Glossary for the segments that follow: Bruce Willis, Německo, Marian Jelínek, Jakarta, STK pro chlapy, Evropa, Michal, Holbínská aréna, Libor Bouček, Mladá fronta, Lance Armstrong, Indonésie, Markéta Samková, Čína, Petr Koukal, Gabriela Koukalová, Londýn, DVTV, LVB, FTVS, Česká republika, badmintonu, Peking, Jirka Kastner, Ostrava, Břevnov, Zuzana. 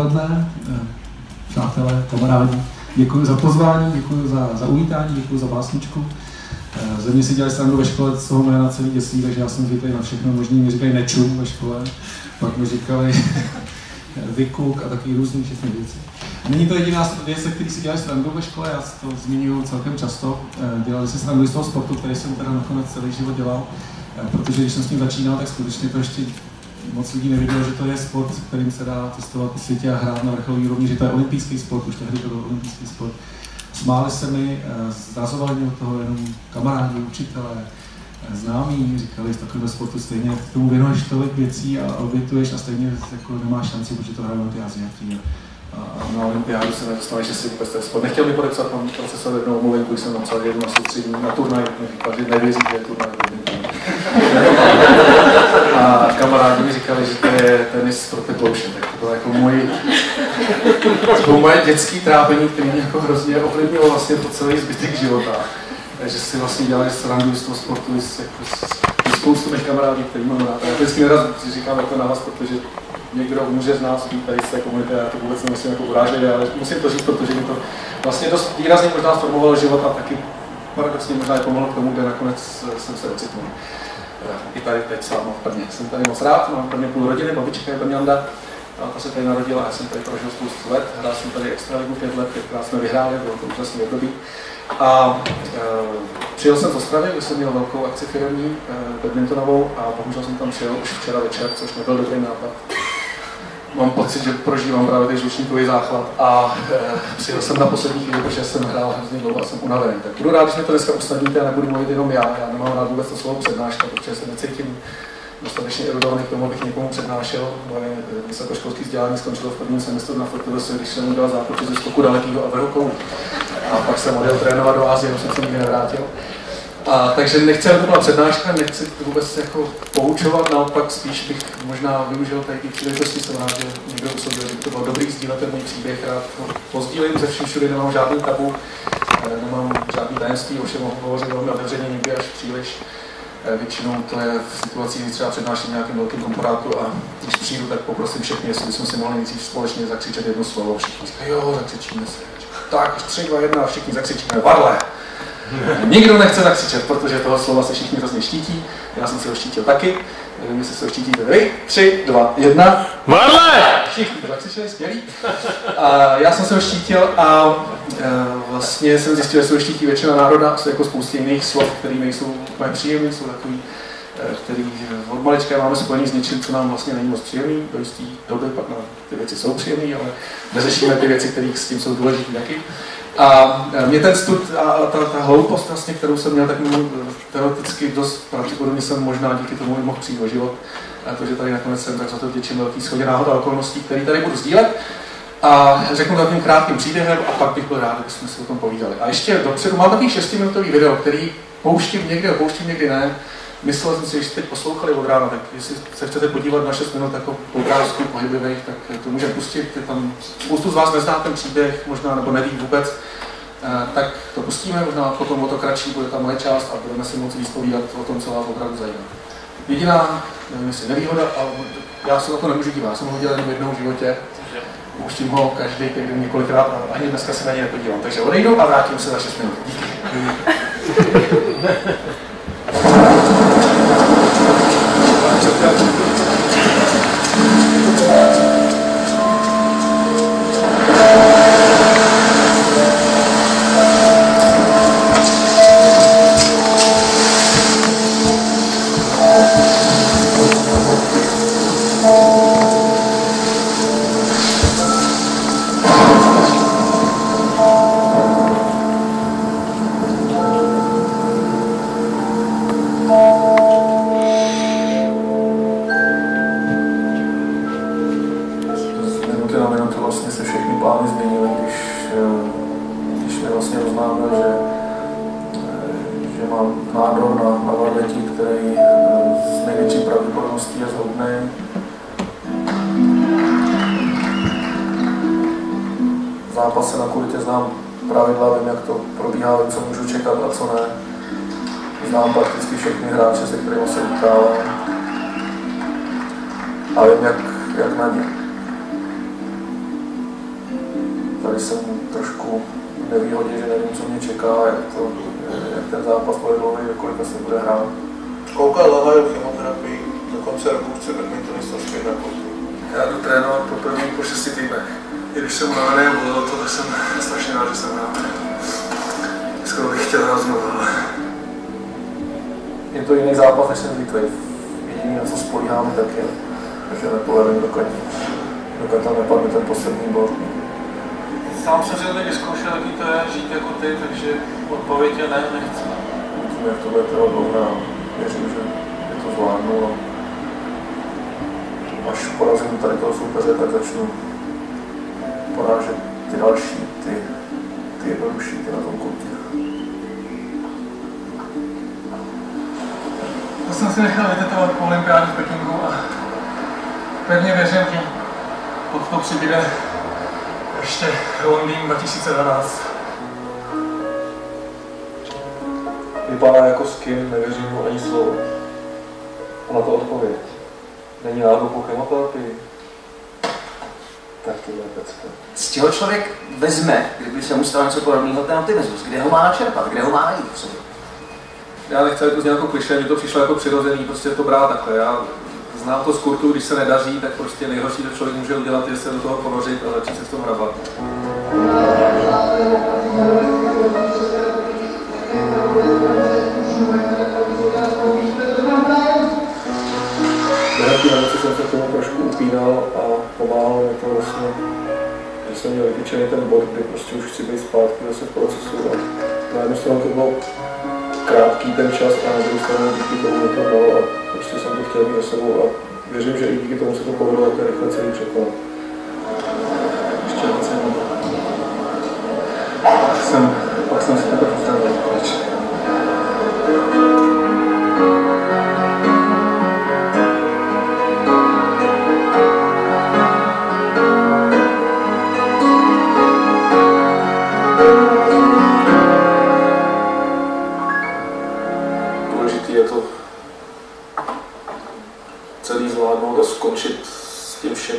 odpoledne. Přátelé, kamarádi, děkuji za pozvání, děkuji za uvítání, děkuji za básničku. Ze mě si dělali srandu ve škole z toho jména celý děsí, takže já jsem zvyklý na všechno možný. Mě říkají nečum ve škole, pak mi říkali vykuk a taky různý všechny věci. Není to jediná věc, který si dělali srandu ve škole, já to zmiňuji celkem často. Dělali si srandu z toho sportu, který jsem teda nakonec celý život dělal, protože když jsem s tím začínal, tak skutečně to ještě moc lidí nevidělo, že to je sport, kterým se dá cestovat po světě a hrát na vrcholové úrovni, že to je olympijský sport, už tehdy to byl olympijský sport. Smáli se mi, zrazovali mě od toho jenom kamarádi, učitelé, známí, říkali, že takovému sportu stejně k tomu věnuješ tolik věcí a obětuješ a stejně jako nemáš šanci, protože to hraje olympiády. A na olympiádu se nedostali, že si vůbec ten sport. Nechtěl mi podepsat pan profesor jednou omluvenku, když jsem napsal jednu soustředění na turnaj, mi říkal, že nevěří, že je turnaj. A kamarádi mi říkali, že to je tenis pro petlouše, tak to bylo jako moje dětské trápení, které mě jako hrozně ovlivnilo vlastně po celý zbytek života. Takže si vlastně dělali srandu z toho sportu, jako spoustu mých kamarádů, který mám rád. Já vždycky neraz říkám jako na vás, protože někdo může z nás být tady z té komunity, já to vůbec nemusím jako urážet, ale musím to říct, protože mi to vlastně dost výrazně možná formovalo život a taky paradoxně možná je pomohlo k tomu, kde nakonec jsem se ocitnul. I tady teď sám v Brně. Jsem tady moc rád, mám v Brně půl rodiny, babička je brňanda, táta se tady narodila, já jsem tady prožil spoustu let, hrál jsem tady extraligu 5 let, 5krát jsme vyhráli, bylo to úžasné období. A přijel jsem z Ostravy, kde jsem měl velkou akci firemní, badmintonovou, a bohužel jsem tam přijel už včera večer, což nebyl dobrý nápad. Mám pocit, že prožívám právě ten žlučníkový záchvat a přijel jsem na poslední chvíli, protože jsem hrál hrozně dlouho a jsem unavený. Tak budu rád, že mi to dneska usnadníte a nebudu mluvit jenom já nemám rád vůbec to slovo přednáška, protože se necítím dostatečně erudovaný k tomu, abych někomu přednášel. Moje vysokoškolské vzdělání skončilo v prvním semestru na FTVS, když jsem udělal zápočet ze skoku dalekýho a vrhu. A pak jsem odjel trénovat do Asie, už jsem se nikdy nevrátil. A takže nechci, aby to byla přednáška, nechci vůbec jako poučovat, naopak spíš bych možná využil tady ty příležitosti, jsem rád, že někdo usoudil, že to bylo dobrý sdílet ten můj příběh, rád to pozdílím, ze všem všude nemám žádný tabu, nemám žádný tajemství, ovšem mohu hovořit velmi otevřeně, někdy až příliš. Většinou to je v situaci, kdy třeba přednáším nějakým velkým komporátu a když přijdu, tak poprosím všechny, jestli bychom si mohli nejdřív společně zakřičet jedno slovo, všichni říkají, jo, zakřičíme se. Tak 3, 2, 1 a všichni zakřičíme, varle. Nikdo nechce zakřičet, protože toho slova se všichni hrozně štítí. Já jsem si ho štítil taky. Nevím, jestli se ho štítíte vy. 3, 2, 1. Varle! Všichni zakřičeli, skvělý. A já jsem se ho štítil a vlastně jsem zjistil, že se ho štítí většina národa. Jsou jako spoustě jiných slov, které nejsou úplně příjemné, jsou takový, který od malička máme spojený s něčím, co nám vlastně není moc příjemný. Do jisté doby pak na ty věci jsou příjemné, ale neřešíme ty věci, které s tím jsou důležité taky. A mě ten stud a ta hloupost, vlastně, kterou jsem měl, tak teoreticky dost pravděpodobně jsem možná díky tomu mohl přijít o život. A to, že tady nakonec jsem, tak za to vděčím velký shodě náhod a okolností, které tady budu sdílet. A řeknu takovým krátkým příběhem a pak bych byl rád, abychom si o tom povídali. A ještě dopředu mám takový 6minutový video, který pouštím někdy ne. Myslel jsem si, že jste teď poslouchali od rána, tak jestli se chcete podívat na 6 minut jako poukázku pohybivých, tak to můžeme pustit. Je tam spoustu z vás nezná ten příběh, možná nebo neví vůbec, tak to pustíme, možná potom o to kratší bude ta moje část a budeme si moc povídat o tom, co vás opravdu zajímá. Jediná, nevím jestli nevýhoda, ale já se na to nemůžu dívat, já jsem ho dělal jenom jednou v životě, pouštím ho každý týden několikrát a ani dneska se na něj nepodívám. Takže odejdu a vrátím se za 6 minut. A vím, jak na ně. tady jsem trošku ve výhodě, že nevím, co mě čeká, jak ten zápas bude dlouhý, kolika se bude hrát. Koukal dlouhou chemoterapii, do konce roku chceme mít mistrovství na koutě. Já jdu trénovat poprvé po 6 týdnech. I když jsem unavený a bolelo to, tak jsem strašně rád, že jsem hrál. Skoro bych chtěl hrát znovu. Je to jiný zápas, než jsem zvyklý. Jediný, na co spolíhám, tak je, že nepovedem dokud tam nepadne ten poslední bod. Sám jsem si to vyzkoušel, jaký to je žít jako ty, takže odpověď je ne, nechci. Uvidíme, jak to bude trvat dlouho. Věřím, že je to zvládnu. Až porazím tady toho soupeře, tak začnu porážet ty další, ty jednodušší, ty na tom koutě. To jsem si nechal vytetovat po olympiádu v Pekingu a pevně věřím, že pod to přibyde ještě Londýn 2012. Vypadá jako s kým, nevěřím mu ani slovo. A na to odpověď. Není náhodou po chemoterapii. Tak to je pecka. Z čeho člověk vezme, kdyby se mu stalo něco podobného, ten optimismus? Kde ho má načerpat? Kde ho má najít v sobě? Já nechci to z nějakou klišé, mně to přišlo jako přirozený, prostě to brát takhle. Já znám to z kurtu, když se nedaří, tak prostě nejhorší, co člověk může udělat, je se do toho ponořit a začít se s tom hrabat. Během té nemoci jsem se k tomu trošku upínal a pomáhal mi to vlastně, že jsem měl vytyčený ten bod, kdy prostě už chci být zpátky zase v procesu. A na jednu stranu to bylo krátký ten čas a na druhou stranu díky tomu to dalo a prostě jsem to chtěl být za sebou a věřím, že i díky tomu se to povedlo tak rychle celý překonat. Ještě něco jenom. Pak jsem se takhle postavil konečně. Skončit s tím všem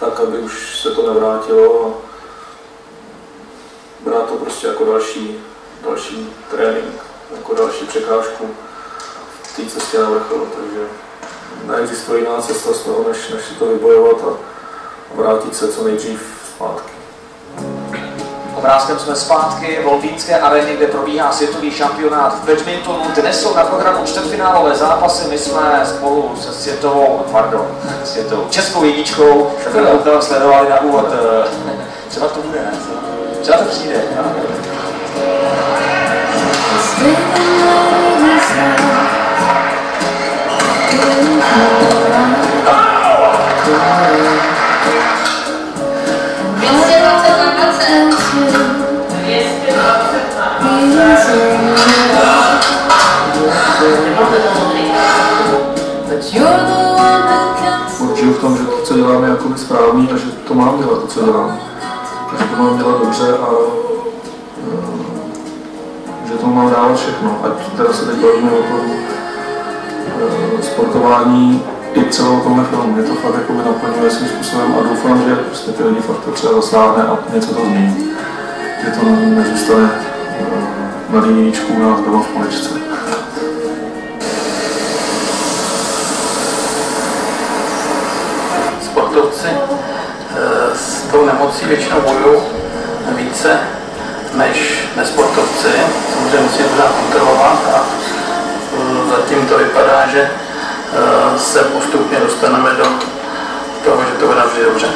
tak, aby už se to nevrátilo a brát to prostě jako další trénink, jako další překážku v té cestě na vrchol, takže neexistuje jiná cesta z toho, než si to vybojovat a vrátit se co nejdřív zpátky. Obrázkem jsme zpátky v Holbínské aréně, kde probíhá světový šampionát v badmintonu. Dnes jsou na programu čtvrtfinálové zápasy. My jsme spolu se českou jedničkou, kterou tam sledovali na úvod. Třeba to bude, ne? Třeba to přijde. Určuju v tom, že to, co dělám, je jakoby správný a že to mám dělat, to, co dělám. Že to mám dělat dobře a že to mám dávat všechno. Ať teda se teď bavíme o tom sportování i celou tomhle filmu. Mě to fakt jakoby naplňuje svým způsobem a doufám, že prostě ty lidi fakt to třeba zasáhne a něco to změní. Že to nezůstane mladý jedničku u nás doma v poličce. Sportovci s tou nemocí většinou bojují více než nesportovci. Samozřejmě musí pořád kontrolovat a zatím to vypadá, že se postupně dostaneme do toho, že to bude vždy dobře.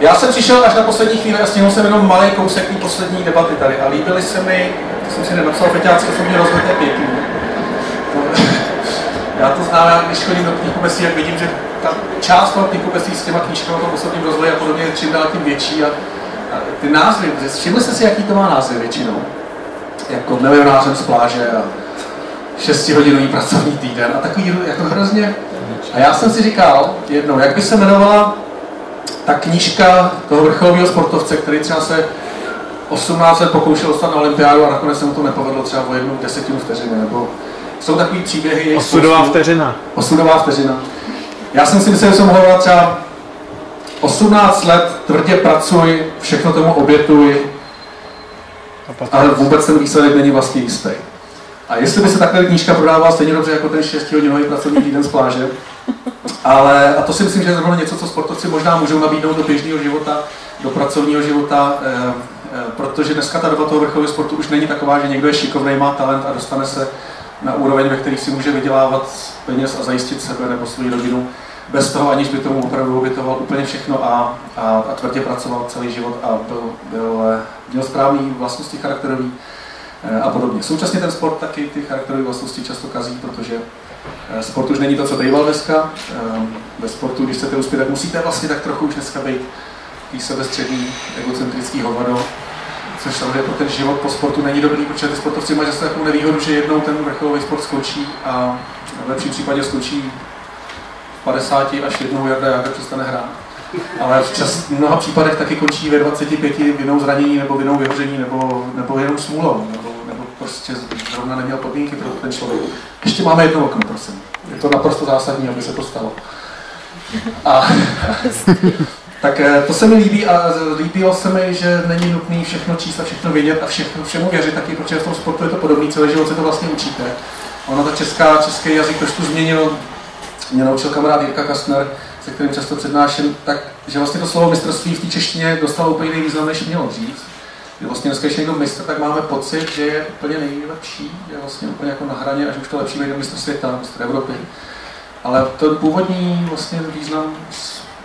Já jsem přišel až na poslední chvíli a stihnul jsem jenom malý kousek té poslední debaty tady a líbily se mi, to jsem si nenapsal, feťáci osobně rozhodně pěkný. Já to znám, když chodím do knihkupectví, jak vidím, že ta část toho knihkupectví s těma knížkami o tom osobním rozvoji a podobně je čím dál tím větší a ty názvy, všimli jste si, jaký to má název většinou? Jako milionářem z pláže a 6-hodinový pracovní týden a takový jako hrozně. A já jsem si říkal jednou, jak by se jmenovala ta knížka toho vrcholového sportovce, který třeba se 18 let pokoušel dostat na olympiádu a nakonec se mu to nepovedlo třeba o jednu desetinu vteřiny, nebo jsou takový příběhy. Osudová vteřina. Osudová vteřina. Já jsem si myslel, že jsem mohl dát třeba 18 let tvrdě pracuj, všechno tomu obětuj, ale vůbec ten výsledek není vlastně jistý. A jestli by se takhle knížka prodávala stejně dobře jako ten 6-hodinový pracovní týden z pláže, ale a to si myslím, že je zrovna něco, co sportovci možná můžou nabídnout do běžného života, do pracovního života, protože dneska ta doba toho vrcholového sportu už není taková, že někdo je šikovný, má talent a dostane se na úroveň, ve kterých si může vydělávat peněz a zajistit sebe nebo svou rodinu bez toho, aniž by tomu opravdu obětoval úplně všechno a tvrdě pracoval celý život a měl správný vlastnosti charakterový a podobně. Současně ten sport taky ty charakterové vlastnosti často kazí, protože sport už není to, co býval dneska. Ve sportu, když chcete uspět, tak musíte vlastně tak trochu už dneska být takový sebestřední, egocentrický hovado, což samozřejmě pro ten život po sportu není dobrý, protože ty sportovci mají zase takovou nevýhodu, že jednou ten vrcholový sport skončí a v lepším případě skončí v 50 až jednou Jarda přestane hrát. Ale v mnoha případech taky končí ve 25 vinou zranění nebo vinou vyhoření nebo jenom smůlou, nebo prostě zrovna neměl podmínky pro ten člověk. Ještě máme jedno okno, prosím. Je to naprosto zásadní, aby se to stalo. A tak to se mi líbí a líbilo se mi, že není nutné všechno číst a všechno vědět a všemu věřit taky, protože v tom sportu je to podobný, celý život se to vlastně učíte. Ono ta český jazyk trošku změnil, mě naučil kamarád Jirka Kastner, se kterým často přednáším, takže vlastně to slovo mistrovství v té češtině dostalo úplně jiný význam, než mělo dřív. Vlastně dneska, když někdo mistr, tak máme pocit, že je úplně nejlepší, je vlastně úplně jako na hraně, až už to lepší bude mistr světa, mistr Evropy. Ale ten původní vlastně význam,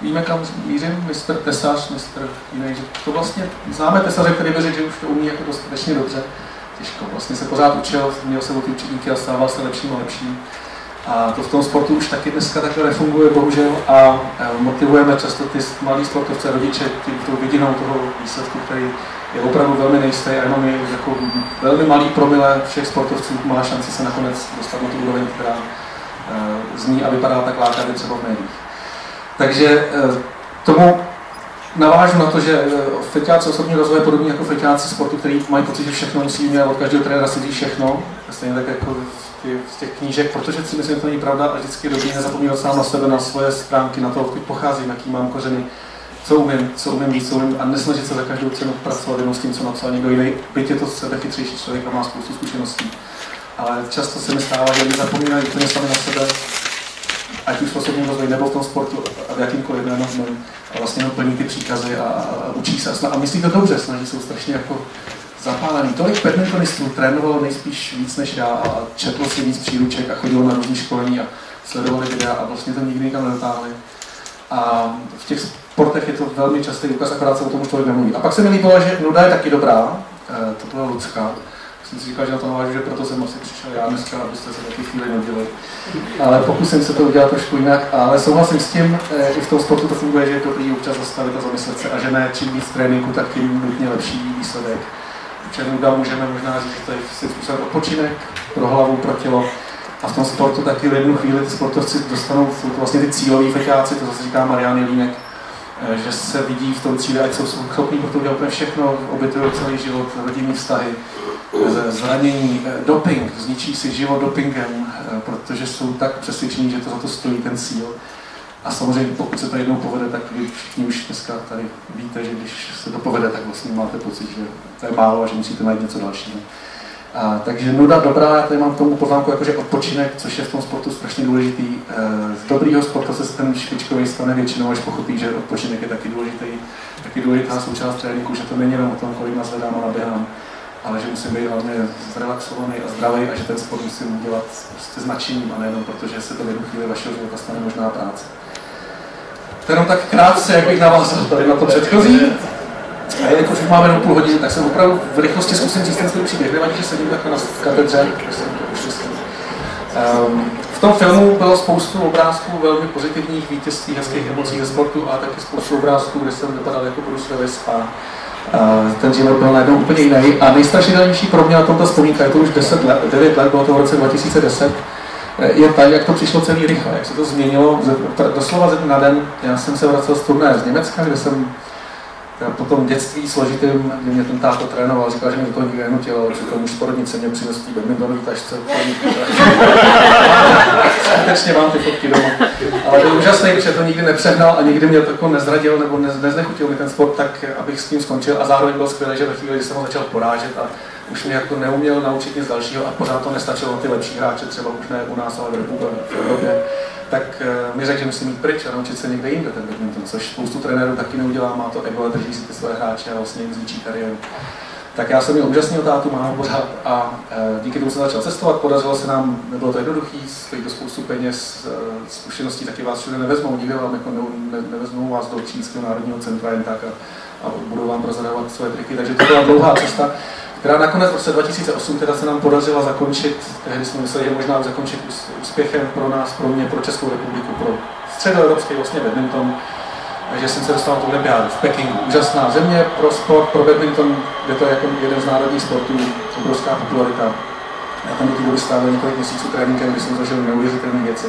víme kam mířím, mistr tesař, mistr jiný, že to vlastně známe tesaře, který věří, že už to umí jako dostatečně dobře, těžko. Vlastně se pořád učil, měl se o ty učitníky a stával se lepším a lepším. A to v tom sportu už taky dneska takhle nefunguje, bohužel, a motivujeme často ty mladí sportovce, rodiče, tou vidinou toho výsledku, který je opravdu velmi nejistý a jenom je jako velmi malý promile všech sportovců má šanci se nakonec dostat na tu úroveň, která zní a vypadá tak lákavě třeba v médiích. Takže tomu navážu na to, že feťáci osobní rozvoje podobně jako feťáci sportu, kteří mají pocit, že všechno musí mít a od každého trenéra si dí všechno, stejně tak jako z těch knížek, protože si myslím, že to není pravda a vždycky je dobrý nezapomínat sám na sebe, na svoje stránky, na to, odkud pocházím, jaký mám kořeny, co umím víc, co umím a nesnažit se za každou cenu pracovat jenom s tím, co napsal někdo jiný, byť je to sebechytřejší člověk a má spoustu zkušeností. Ale často se mi stává, že lidé zapomínají úplně sami na sebe, ať už v osobním rozvoji nebo v tom sportu a v jakýmkoliv jménem a vlastně plní ty příkazy a učí se a myslí to dobře, snaží se strašně jako zapálený. Tolik badmintonistů trénovalo nejspíš víc než já a četlo si víc příruček a chodilo na různý školení a sledovali videa a vlastně to nikdy nikam nedotáhli. A v těch sportech je to velmi častý důkaz, akorát se o tom už tolik nemluví. A pak se mi líbilo, že nuda je taky dobrá, to byla Lucka. Jsem si říkal, že na to navážu, že proto jsem asi přišel já dneska, abyste se taky chvíli nedělali. Ale pokusím se to udělat trošku jinak, ale souhlasím s tím, i v tom sportu to funguje, že je dobrý občas zastavit a zamyslet se a že ne čím víc tréninku, tak tím nutně lepší výsledek. Nuda můžeme možná říct, že to je si způsobem odpočinek pro hlavu, pro tělo. A v tom sportu taky jednu chvíli ty sportovci dostanou vlastně ty cíloví feťáci, to zase říká Marian Jelínek, že se vidí v tom cíli, ať jsou schopní pro to udělat úplně všechno, obětují celý život, rodinné vztahy, zranění, doping, zničí si život dopingem, protože jsou tak přesvědčení, že to za to stojí ten cíl. A samozřejmě, pokud se to jednou povede, tak vy všichni už dneska tady víte, že když se to povede, tak vlastně máte pocit, že to je málo a že musíte najít něco dalšího. A takže nuda dobrá, já tady mám k tomu poznámku jakože odpočinek, což je v tom sportu strašně důležitý. Z dobrýho sportu se ten špičkový stane většinou, až pochopí, že odpočinek je taky důležitý, taky důležitá součást tréninku, že to není jenom o tom, kolik nazvedám a naběhám, ale že musím být hlavně zrelaxovaný a zdravý a že ten sport musím dělat prostě s nadšením a nejenom protože se to v jednu chvíli vašeho života stane možná práce. kterou tak krátce, jak bych navázal tady na to předchozí. A jelikož už máme jenom půl hodiny, tak jsem opravdu v rychlosti zkusím říct ten příběh. Nevadí, že sedím takhle na katedře. V tom filmu bylo spoustu obrázků velmi pozitivních vítězství, hezkých emocí ze sportu a taky spoustu obrázků, kde jsem vypadal jako Bruce Willis a ten život byl najednou úplně jiný. A nejstrašidelnější pro mě na tomto vzpomínka, je to už 9 let, bylo to v roce 2010, je tak, jak to přišlo celý rychle, jak se to změnilo doslova ze dne na den. Já jsem se vracel z turné z Německa, kde jsem po tom dětství složitým, kdy mě ten táto trénoval, říkal, že mě do toho nikdy nenutil, ale přitom už porodnice mě přinesl v badmintonové tašce. Skutečně mám ty fotky doma. Ale byl úžasný, protože to nikdy nepřehnal a nikdy mě to nezradil nebo neznechutil mi ten sport tak, abych s tím skončil. A zároveň byl skvělé, že ve chvíli, kdy jsem ho začal porážet a už mě jako neuměl naučit nic dalšího a pořád to nestačilo ty lepší hráče, třeba už ne u nás, ale v Evropě, tak mi řekl, že musím jít pryč a naučit se někde jinde ten badminton, což spoustu trenérů taky neudělá, má to ego, drží si ty své hráče a vlastně jim zničí kariéru. Tak já jsem měl úžasného tátu, mám ho pořád a díky tomu jsem začal cestovat, podařilo se nám, nebylo to jednoduché, stojí to spoustu peněz, zkušeností taky vás všude nevezmou, nikdy vám jako nevezmou vás do Čínského národního centra jen tak a budou vám prozradovat své triky, takže to byla dlouhá cesta, která nakonec v roce 2008 teda se nám podařila zakončit, tehdy jsme mysleli, že možná zakončit úspěchem pro nás, pro mě, pro Českou republiku, pro středoevropský vlastně badminton. Takže jsem se dostal na tu olympiádu v Pekingu. Úžasná země pro sport, pro badminton, kde to je jako jeden z národních sportů, obrovská popularita. Já tam do té doby strávil několik měsíců tréninkem, kde jsem zažil neuvěřitelné věci.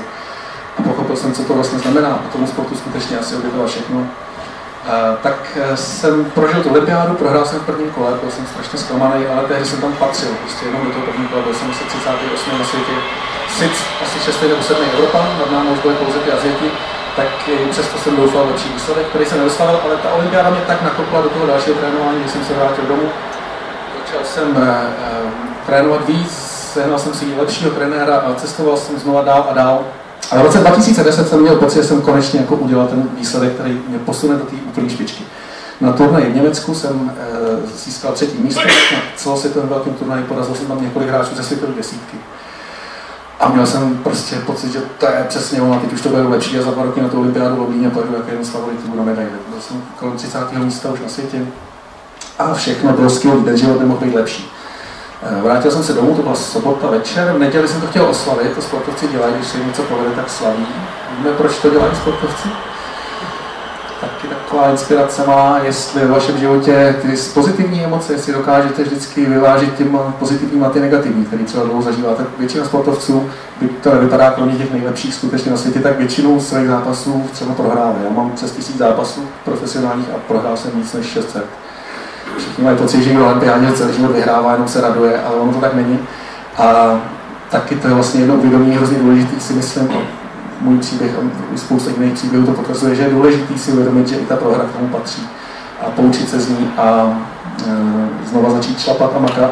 A pochopil jsem, co to vlastně znamená. A tomu sportu skutečně asi objevilo všechno. Tak jsem prožil tu olympiádu, prohrál jsem v prvním kole, byl jsem strašně zklamaný, ale tehdy jsem tam patřil. Prostě jenom do toho prvního kola, byl jsem asi 38. na světě. Sice asi 6. nebo 7. Evropa, nad námi už byly pouze ty Aziati. Tak přesto jsem doufal lepší výsledek, který jsem nedostavil, ale ta olympiáda mě tak nakopla do toho dalšího trénování, když jsem se vrátil domů. Začal jsem trénovat víc, sehnal jsem si lepšího trenéra a cestoval jsem znova dál a dál. A v roce 2010 jsem měl pocit, že jsem konečně jako udělal ten výsledek, který mě posune do té úplné špičky. Na turnaji v Německu jsem získal 3. místo, na celosvětovém velkém turnaji porazil jsem tam několik hráčů ze světové desítky. A měl jsem prostě pocit, že to je přesně ono, teď už to bude lepší a za 2 roky na tu olympiádu v Londýně pojedu jako jeden z favoritů na medaili. Byl jsem kolem 30. místa už na světě a všechno bylo skvělé, ten život nemohl být lepší. Vrátil jsem se domů, to byla sobota večer, v neděli jsem to chtěl oslavit, to sportovci dělají, když se jim něco povede, tak slaví. Víme, proč to dělají sportovci? Taky taková inspirace má, jestli v vašem životě ty pozitivní emoce, jestli dokážete vždycky vyvážit těm pozitivním a ty negativní, který třeba dlouho zažíváte. Většina sportovců, by to nevypadá kromě těch nejlepších skutečně na světě, tak většinou svých zápasů třeba prohrává. Já mám přes 1000 zápasů profesionálních a prohrál jsem víc než 600. Všichni mají pocit, že někdo olympiádě celý život vyhrává, jenom se raduje, ale ono to tak není. A taky to je vlastně jedno uvědomění hrozně důležité, si myslím. Můj příběh a spousta jiných příběhů to potvrzuje, že je důležité si uvědomit, že i ta prohra k tomu patří a poučit se z ní a znova začít šlapat a makat.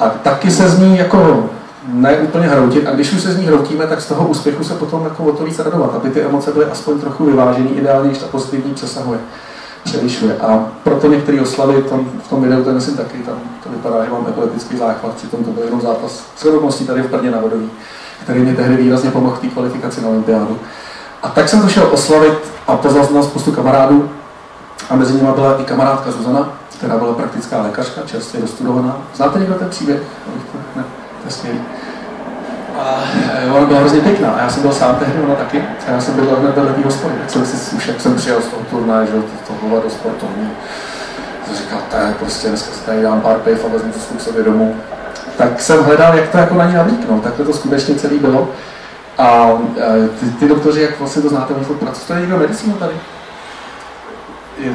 A taky se z ní jako ne úplně hroutit a když už se z ní hroutíme, tak z toho úspěchu se potom jako o to víc radovat, aby ty emoce byly aspoň trochu vyvážené, ideálně, když ta pozitivní přesahuje, převyšuje. A proto některé oslavy, v tom videu to nesím taky, tam to vypadá, že mám epileptický záchvat, přitom to byl jenom zápas shodností tady v Brně na Vodoví, který mě tehdy výrazně pomohl v té kvalifikaci na olympiádu. A tak jsem to šel oslavit a pozval jsem tam spoustu kamarádů. A mezi nimi byla i kamarádka Zuzana, která byla praktická lékařka, čerstvě dostudovaná. Znáte někdo ten příběh? Ne, to je směrý. A ona byla hrozně pěkná. A já jsem byl sám tehdy, ona taky. A já jsem byl hned vedle hospody. Tak jsem si už, jak jsem přijel z toho turnaje, že tohle do sportovní. Jsem říkal, tak prostě dneska si tady dám pár piv a vezmu to k sobě domů. Tak jsem hledal, jak to jako na ní navlíknout, takhle to skutečně celý bylo. A ty doktoři, jak vlastně to znáte, oni pracují, to je někdo medicínu tady.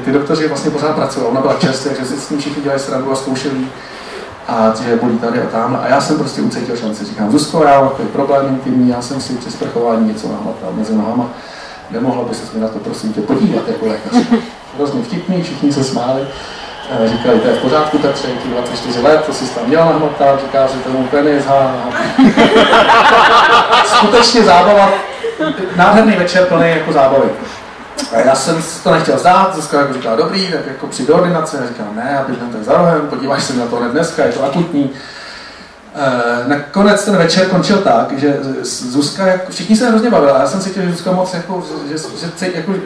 Ty doktoři vlastně pořád pracují, ona byla čerstvá, takže si s ní všichni dělají srandu a zkoušeli a že bolí tady a tam. A já jsem prostě ucítil šanci, říkám, Zuzko, já mám takový problém intimní, já jsem si při sprchování něco nahmatal mezi nohama. Nemohla by se mi na to prosím tě podívat jako lékař. Hrozně vtipný, všichni se smáli. Říkali, to je v pořádku, tak 24 let, to si tam měla nahmatat, říká, že tomu penis, Skutečně zábava, nádherný večer plný jako zábavy. A já jsem to nechtěl zdát, Zuzka jako říkala, dobrý, tak jako přijde do ordinace, já říkám, ne, já běžím tak za rohem, podíváš se na to hned dneska, je to akutní. Nakonec ten večer končil tak, že Zuzka, jako, všichni se hrozně bavila, já jsem si chtěl, že Zuzka moc, jako, že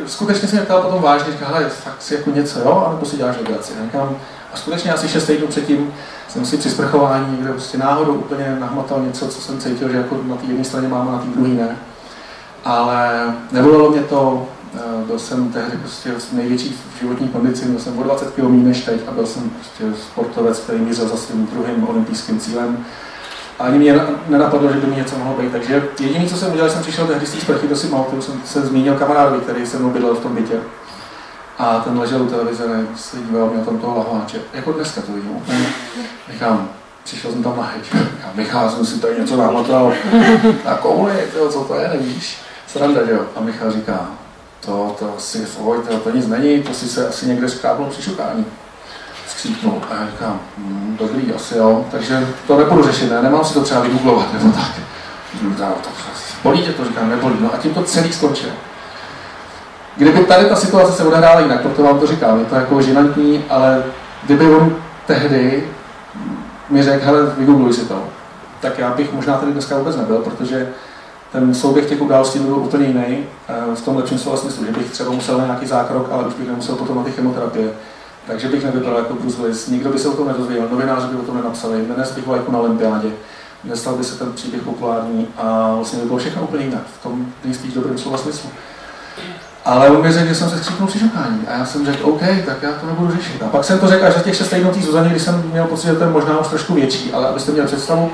skutečně se mě ptala potom vážně, říká, hele, fakt si jako něco, jo, anebo si děláš legraci. A skutečně asi 6 týdnů předtím jsem si při sprchování někde prostě náhodou úplně nahmatal něco, co jsem cítil, že jako na té jedné straně mám a na té druhé ne. Ale nevolalo mě to, byl jsem tehdy prostě v největší životní kondici, byl jsem o 20 kg méně než teď a byl jsem prostě sportovec, který mířil za svým druhým olympijským cílem. A ani mě nenapadlo, že by mi něco mohlo být. Takže jediné, co jsem udělal, jsem přišel tehdy z té sprchy do Simautu, jsem se zmínil kamarádovi, který se mnou bydlel v tom bytě. A ten ležel u televize, se díval, měl tam toho lahváče. Jako dneska to vidím. Říkám, přišel jsem tam nahej. Říkám, Michal, jsem si tady něco námotal. A kouli, co to je, nevíš? Sranda, že jo? A Michal říká, to si foj, to nic není, to si se asi někde zkráblo při šukání. Skřípnul. A já říkám, dobrý, asi jo, takže to nepůjdu řešit, ne? Nemám si to třeba vygooglovat, nebo tak. Bolí tě to, říkám, nebolí. No a tím to celý skončilo. Kdyby tady ta situace se odehrála jinak, proto vám to říkám, je to jako žinantní, ale kdyby on tehdy mi řekl, hele, vygoogluj si to, tak já bych možná tady dneska vůbec nebyl, protože ten souběh těch událostí byl úplně jiný, v tom lepším slova smyslu, že bych třeba musel na nějaký zákrok, ale už bych nemusel potom na ty chemoterapie, takže bych nevypadal jako Bruce Willis, nikdo by se o tom nedozvěděl, novináři by o tom nenapsali, dnes bych byl jako na olympiádě, nestal by se ten příběh populární a vlastně by bylo všechno úplně jinak, v tom nejspíš dobrém slova smyslu. Ale on mi řekl, že jsem se skřípnul při šukání. A já jsem řekl, OK, tak já to nebudu řešit. A pak jsem to řekl až za těch 6 týdnů Zuzany, když jsem měl pocit, že to je možná už trošku větší, ale abyste měli představu,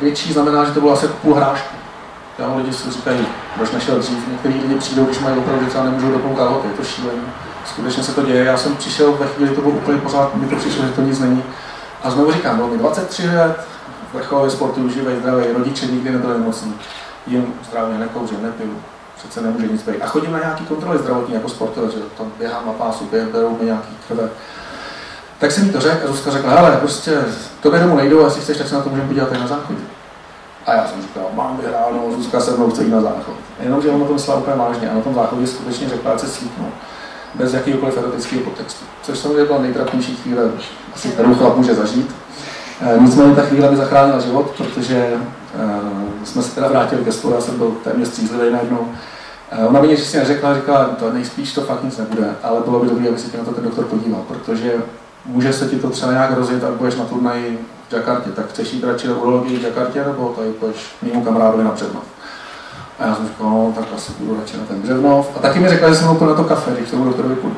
větší znamená, že to bylo asi půl hrášku. Tam lidi si říkají, proč nešel dřív, některý lidi přijdou, když mají opravdu, že třeba nemůžou doplnout kalhoty, je to šílení. Skutečně se to děje, já jsem přišel ve chvíli, to bylo úplně pořád, mi to přišlo, že to nic není. A znovu říkám, bylo mi 23 let, vrcholově sportu, živej, zdravý, rodiče nikdy nebyli nemocní, jim zdravě nekouřím, nepiju. Přece nemůže nic být. A chodím na nějaké kontroly zdravotní jako sportovec, že tam běhám na pásu, berou mi nějaký krve. Tak jsem mi to řekl a Zuzka řekla, hele, prostě tobě domů nejdu, jestli chceš, tak se na to můžeme podívat i na záchod. A já jsem říkal, mám vyhráno, Zuzka se mnou chce jít na záchod. Jenomže ona to myslela úplně vážně a na tom záchodě skutečně řekla, že se slíknu. Bez jakýkoliv erotického podtextu. Což samozřejmě byla nejtrapnější chvíle, asi kterou chlap může zažít. Nicméně ta chvíle mi zachránila život, protože jsme se teda vrátili ke stolu, já jsem byl téměř střízlivý najednou. Ona mi něco si neřekla, říkala, to nejspíš to fakt nic nebude, ale bylo by dobré, aby se tě na to ten doktor podíval, protože může se ti to třeba nějak rozjet a budeš na turnaji v Jakartě, tak chceš jít radši do urologii v Jakartě, nebo tady půjdeš mému kamarádovi na Břevnov. A já jsem říkal, no tak asi budu radši na ten Břevnov. A taky mi řekla, že jsem mohl na to kafe, když tomu doktorovi půjdu.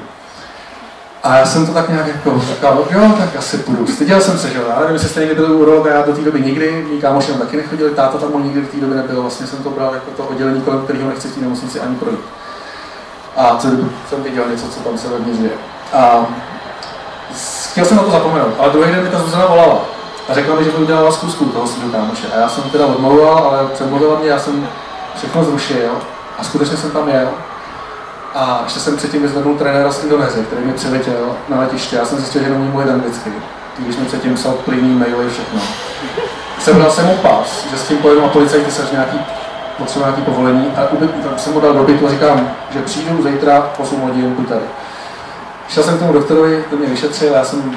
A já jsem to tak nějak jako říkal, jo, tak asi půjdu. Styděl jsem se, že jo, ale kdyby se stejně byl urolog, já do té doby nikdy, mí kámoši tam taky nechodili, táta tam nikdy v té době nebyl, vlastně jsem to bral jako to oddělení, kolem kterého nechci v té nemocnici ani projít. A co jsem viděl něco, co tam se hodně děje. A chtěl jsem na to zapomenout, ale druhý den mi ta Zuzana volala a řekla mi, že udělala zkusku toho svého kámoše. A já jsem teda odmlouval, ale přemluvila mě, já jsem všechno zrušil a skutečně jsem tam jel. A ještě jsem předtím vyzvedl trenéra z Indonésie, který mě přiletěl na letiště. Já jsem zjistil, že jenom mluvit anglicky, když mi předtím psal plynný maily všechno. Sebral jsem mu pas, že s tím pojedu a policajti sež nějaký potřebu nějaký povolení. A tam jsem mu dal do bytu a říkám, že přijdu zítra 8 hodin buď tady. Šel jsem k tomu doktorovi, to mě vyšetřil, já jsem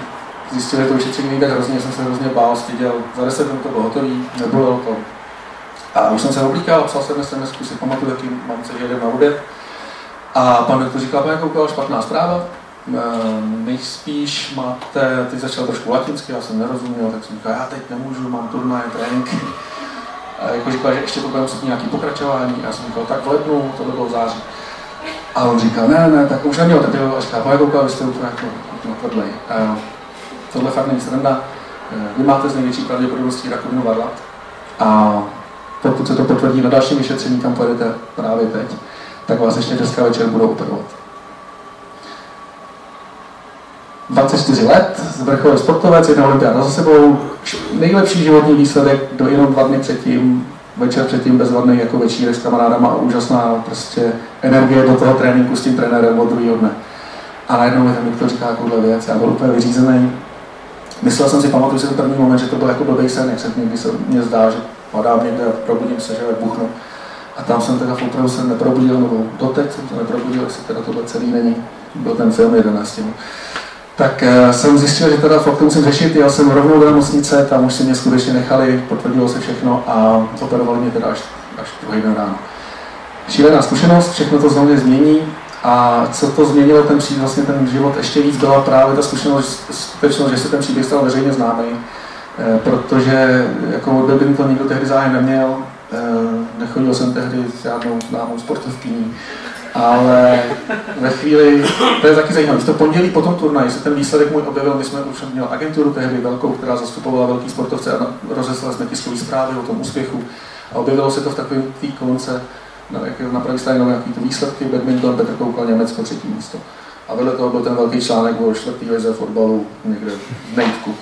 zjistil, že to vyšetření nejde hrozně, jsem se hrozně bál, styděl. Za 10 minut to bylo hotový, nebolelo to. A už jsem se oblíkal, psal jsem SMS, si pamatuju, jaký mám celý den na oběd. A pan doktor říkal, pane Koukal, špatná zpráva, nejspíš máte, teď začal trošku latinsky, já jsem nerozuměl, tak jsem říkal, já teď nemůžu, mám turnaj, tréninky. A jako říkal, že ještě to bude muset nějaké pokračování, já jsem říkal, tak v lednu, to bylo v září. A on říkal, ne, tak už neměl trpěl, a říkal, pane Koukal, vy jste úplně jako tvrdlej. Tohle fakt není sranda, vy máte z největší pravděpodobností rakovinu varlat. A pokud se to potvrdí na dalším vyšetření, kam pojedete právě teď, tak vás ještě dneska večer budou operovat. 24 let, vrcholový sportovec, jedna olympiáda za sebou, nejlepší životní výsledek do jenom 2 dny předtím, večer předtím bezvadný jako večírek s kamarádama a úžasná prostě energie do toho tréninku s tím trenérem od druhého dne. A najednou mi ten doktor říká takovou věc, já byl úplně vyřízený. Myslel jsem si, pamatuju si ten první moment, že to byl jako blbej sen, jak se někdy se mně zdá, že padám někde a probudím se, že buchnu. A tam jsem teda opravdu se neprobudil, nebo doteď jsem to neprobudil, jestli teda tohle celý není. Byl ten film 11. tak jsem zjistil, že teda fakt musím řešit, jel jsem rovnou do nemocnice, tam už si mě skutečně nechali, potvrdilo se všechno a operovali mě teda až druhý den ráno. Šílená zkušenost, všechno to znovu změní a co to změnilo ten život ještě víc, byla právě ta skutečnost, že se ten příběh stal veřejně známý, protože jako od doby to nikdo tehdy zájem neměl, nechodil jsem tehdy s žádnou známou sportovkyní. Ale ve chvíli, to je taky zajímavé, v to pondělí po tom turnaji se ten výsledek můj objevil, my jsme už měli agenturu tehdy velkou, která zastupovala velký sportovce a rozeslali jsme tiskové zprávy o tom úspěchu. A objevilo se to v takovém tý konce, na pravý straně nějaký ty výsledky, badminton, Petr Koukal, Německo, 3. místo. A vedle toho byl ten velký článek o 4. lize fotbalu někde v Nejtku.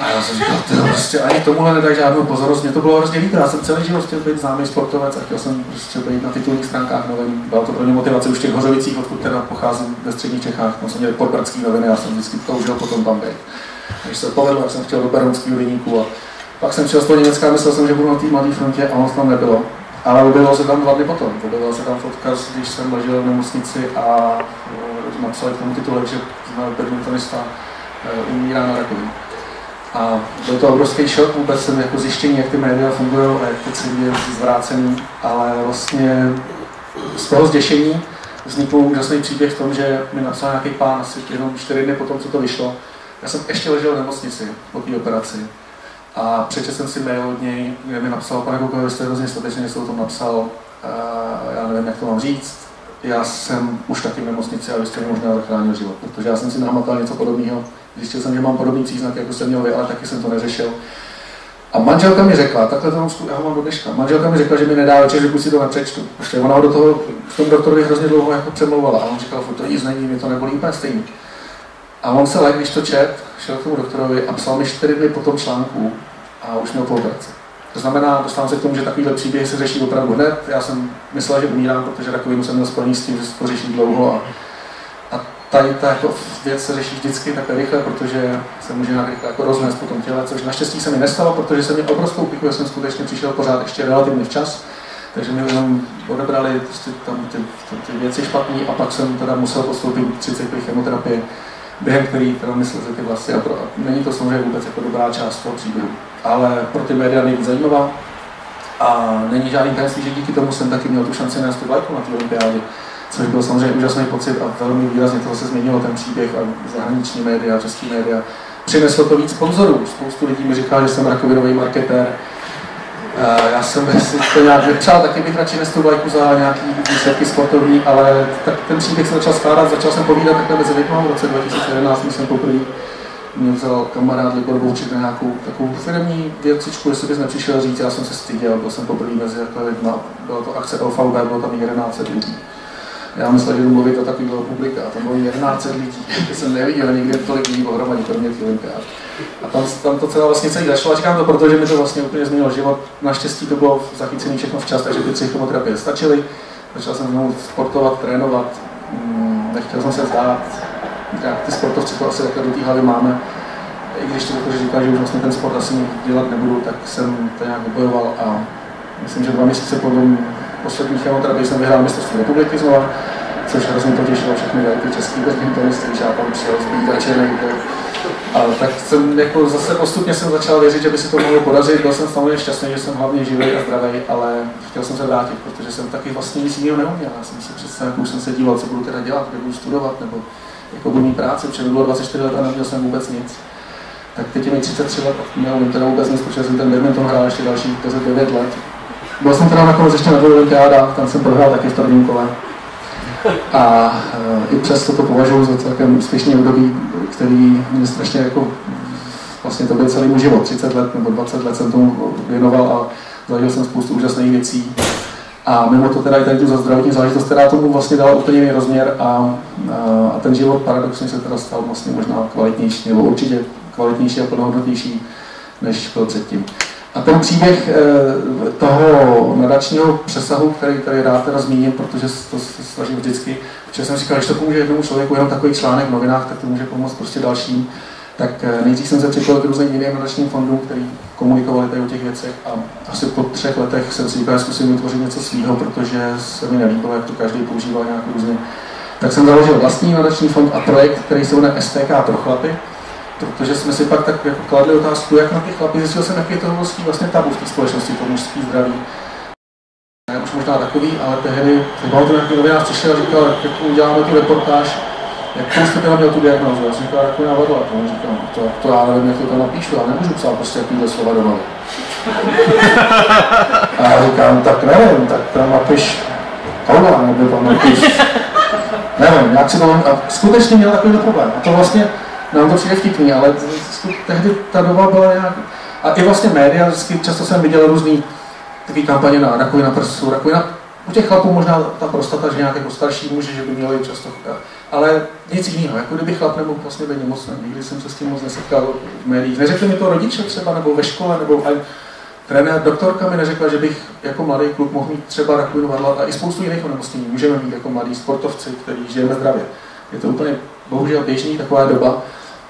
A já jsem říkal, prostě ani tomuhle nedají žádnou pozornost, mě to bylo hrozně líto, já jsem celý život chtěl být známý sportovec a chtěl jsem prostě být na titulních stránkách novin. Byla to pro mě motivace už v těch Hořovicích, odkud teda pocházím ve středních Čechách, tam jsem měl Podbrdský noviny, já jsem vždycky toužil potom tam být. Když se povedlo, jak jsem chtěl do Berounského Výniku a pak jsem přijel z toho Německa a myslel jsem, že budu na té Mladé frontě a ono tam nebylo. Ale objevilo se tam 2 dny potom, objevil se tam fotkaz, když jsem ležel v nemocnici a napsal k tomu titulek, že badmintonista umírá na rakovinu. A byl to obrovský šok, vůbec jsem jako zjištění, jak ty média fungují a jak teď se je zvrácený, ale vlastně z toho zděšení vznikl úžasný příběh v tom, že mi napsal nějaký pán asi jenom 4 dny po tom, co to vyšlo. Já jsem ještě ležel v nemocnici po té operaci a přečetl jsem si mail od něj, kde mi napsal, pane Koukal, vy jste hrozně statečně, jestli o tom napsal, já nevím, jak to mám říct, já jsem už taky v nemocnici a vy jste mi možná zachránil život, protože já jsem si nahmatal něco podobného. Zjistil jsem, že mám podobný příznak, jako jsem měl vy, ale taky jsem to neřešil. A manželka mi řekla, takhle to mám, já ho mám do dneška, manželka mi řekla, že mi nedá večer, že si to nepřečtu. Protože ona ho do toho, v tom doktorovi hrozně dlouho jako přemlouvala. A on říkal, furt to nic není, mě to nebolí úplně stejný. A on se když to čet, šel k tomu doktorovi a psal mi 4 dny po tom článku a už měl po operaci. To znamená, dostávám se k tomu, že takovýhle příběh se řeší opravdu hned. Já jsem myslel, že umírám, protože takovým jsem měl spojený s tím, že se to řeší dlouho. Tady ta jako věc se řeší vždycky takhle rychle, protože se může rychle jako roznést po tom těle, což naštěstí se mi nestalo, protože se mi obrovskou piku, já jsem skutečně přišel pořád ještě relativně včas, takže mi jenom odebrali prostě tam ty věci špatné a pak jsem teda musel postoupit 3 cykly chemoterapie, během který teda myslel ty vlasy a není to samozřejmě vůbec jako dobrá část toho příběhu, ale pro ty média nejvíc zajímavá a není žádný tajemství, že díky tomu jsem taky měl tu šanci na vlajku na té olympiádě. Což byl samozřejmě úžasný pocit a velmi výrazně toho se změnilo ten příběh a zahraniční média, český média. Přineslo to víc sponzorů, spoustu lidí mi říká, že jsem rakovinový marketér. Já jsem si to nějak nepřál, taky bych radši nesl vlajku za nějaký výsledky sportovní, ale tak ten příběh se začal skládat, začal jsem povídat takhle mezi lidmi. V roce 2011 jsem poprvé mě vzal kamarád Libor Bouček na nějakou takovou firmní věcičku, jestli bys nepřišel říct, já jsem se styděl, byl jsem poprvé mezi lidmi, byla to akce LVB, bylo tam 11 lidí. Já myslel, že jdu mluvit o takovýhle publika a tam bylo 11 lidí, kde jsem neviděl nikde tolik lidí pohromadě, kromě těch olympiád. A tam to celá vlastně celý začalo, říkám to, protože mi to vlastně úplně změnilo život. Naštěstí to bylo zachycené všechno včas, takže ty 3 chemoterapie stačily. Začal jsem znovu sportovat, trénovat, nechtěl jsem se vzdát. Ty sportovci to asi takhle do té hlavy máme. I když to protože říkal, že už vlastně ten sport asi dělat nebudu, tak jsem to nějak bojoval a myslím, že 2 měsíce potom poslední chemoterapii jsem vyhrál mistrovství republiky znova, což hrozně potěšilo všechny velké české badmintonisty, když já tam přijel zbýtačený. Ale tak jsem jako zase postupně jsem začal věřit, že by se to mohlo podařit. Byl jsem samozřejmě šťastný, že jsem hlavně živý a zdravý, ale chtěl jsem se vrátit, protože jsem taky vlastně nic jiného neuměl. Já jsem si představil, jak už jsem se díval, co budu teda dělat, kde budu studovat, nebo jako budu mít práci, protože bylo 24 let a neměl jsem vůbec nic. Tak teď je mi 33 let a neumím teda vůbec nic, protože jsem ten badminton hrál ještě dalších 9 let. Byl jsem teda nakonec ještě na 2 olympiádách, tam jsem prohrál taky v prvním kole. A i přesto to považuji za celkem úspěšný období, který mě strašně jako, vlastně to byl celý můj život, 30 let nebo 20 let jsem tomu věnoval a zažil jsem spoustu úžasných věcí. A mimo to teda i tady tu zdravotní záležitost, která tomu vlastně dala úplně jiný rozměr a ten život paradoxně se teda stal vlastně možná kvalitnější, nebo určitě kvalitnější a plnohodnotnější, než byl předtím. A ten příběh toho nadačního přesahu, který tady rád teda zmíním, protože to se snažím vždycky, protože jsem říkal, když to pomůže jednomu člověku, jenom takový článek v novinách, tak to může pomoct prostě dalším. Tak nejdřív jsem se připojil k různým jiným nadačním fondům, který komunikovali tady o těch věcech a asi po 3 letech jsem si říkal, že zkusím vytvořit něco svého, protože se mi nelíbilo, jak to každý používá nějak různě. tak jsem založil vlastní nadační fond a projekt, který se jmenuje STK pro chlapy, protože jsme si pak tak jako kladli otázku, jak na ty chlapy, zjistil jsem, jak je to vlastně tabu v té společnosti, to mužské zdraví. Ne, už možná takový, ale tehdy nějaký novinář přišel a říkal, jak uděláme tu reportáž, jak jste teda měl tu diagnózu, já jsem říkal, jak mě navadla, říkám, to já nevím, jak to tam napíšu, já nemůžu psát prostě jakýhle slova doma. A já říkám, tak nevím, tak tam napiš kola, nebo tam napiš, nevím, nějak si to, a skutečně měl takovýhle problém, a to vlastně, nám to přijde vtipný, ale tehdy ta doba byla nějak, a i vlastně média, často jsem viděl různý takové kampaně na rakovina prsu, rakovina, u těch chlapů možná ta prostata, že nějak jako starší muži, že by měli často chudat. Ale nic jiného, jako kdyby chlap nemohl vlastně být nemocný. Nikdy jsem se s tím moc nesetkal v médiích. Neřekli mi to rodiče třeba, nebo ve škole, nebo trenér, doktorka mi neřekla, že bych jako mladý kluk mohl mít třeba rakovinu varlat a i spoustu jiných onemocnění. Můžeme mít jako mladí sportovci, kteří žijeme zdravě. Je to úplně bohužel běžný taková doba,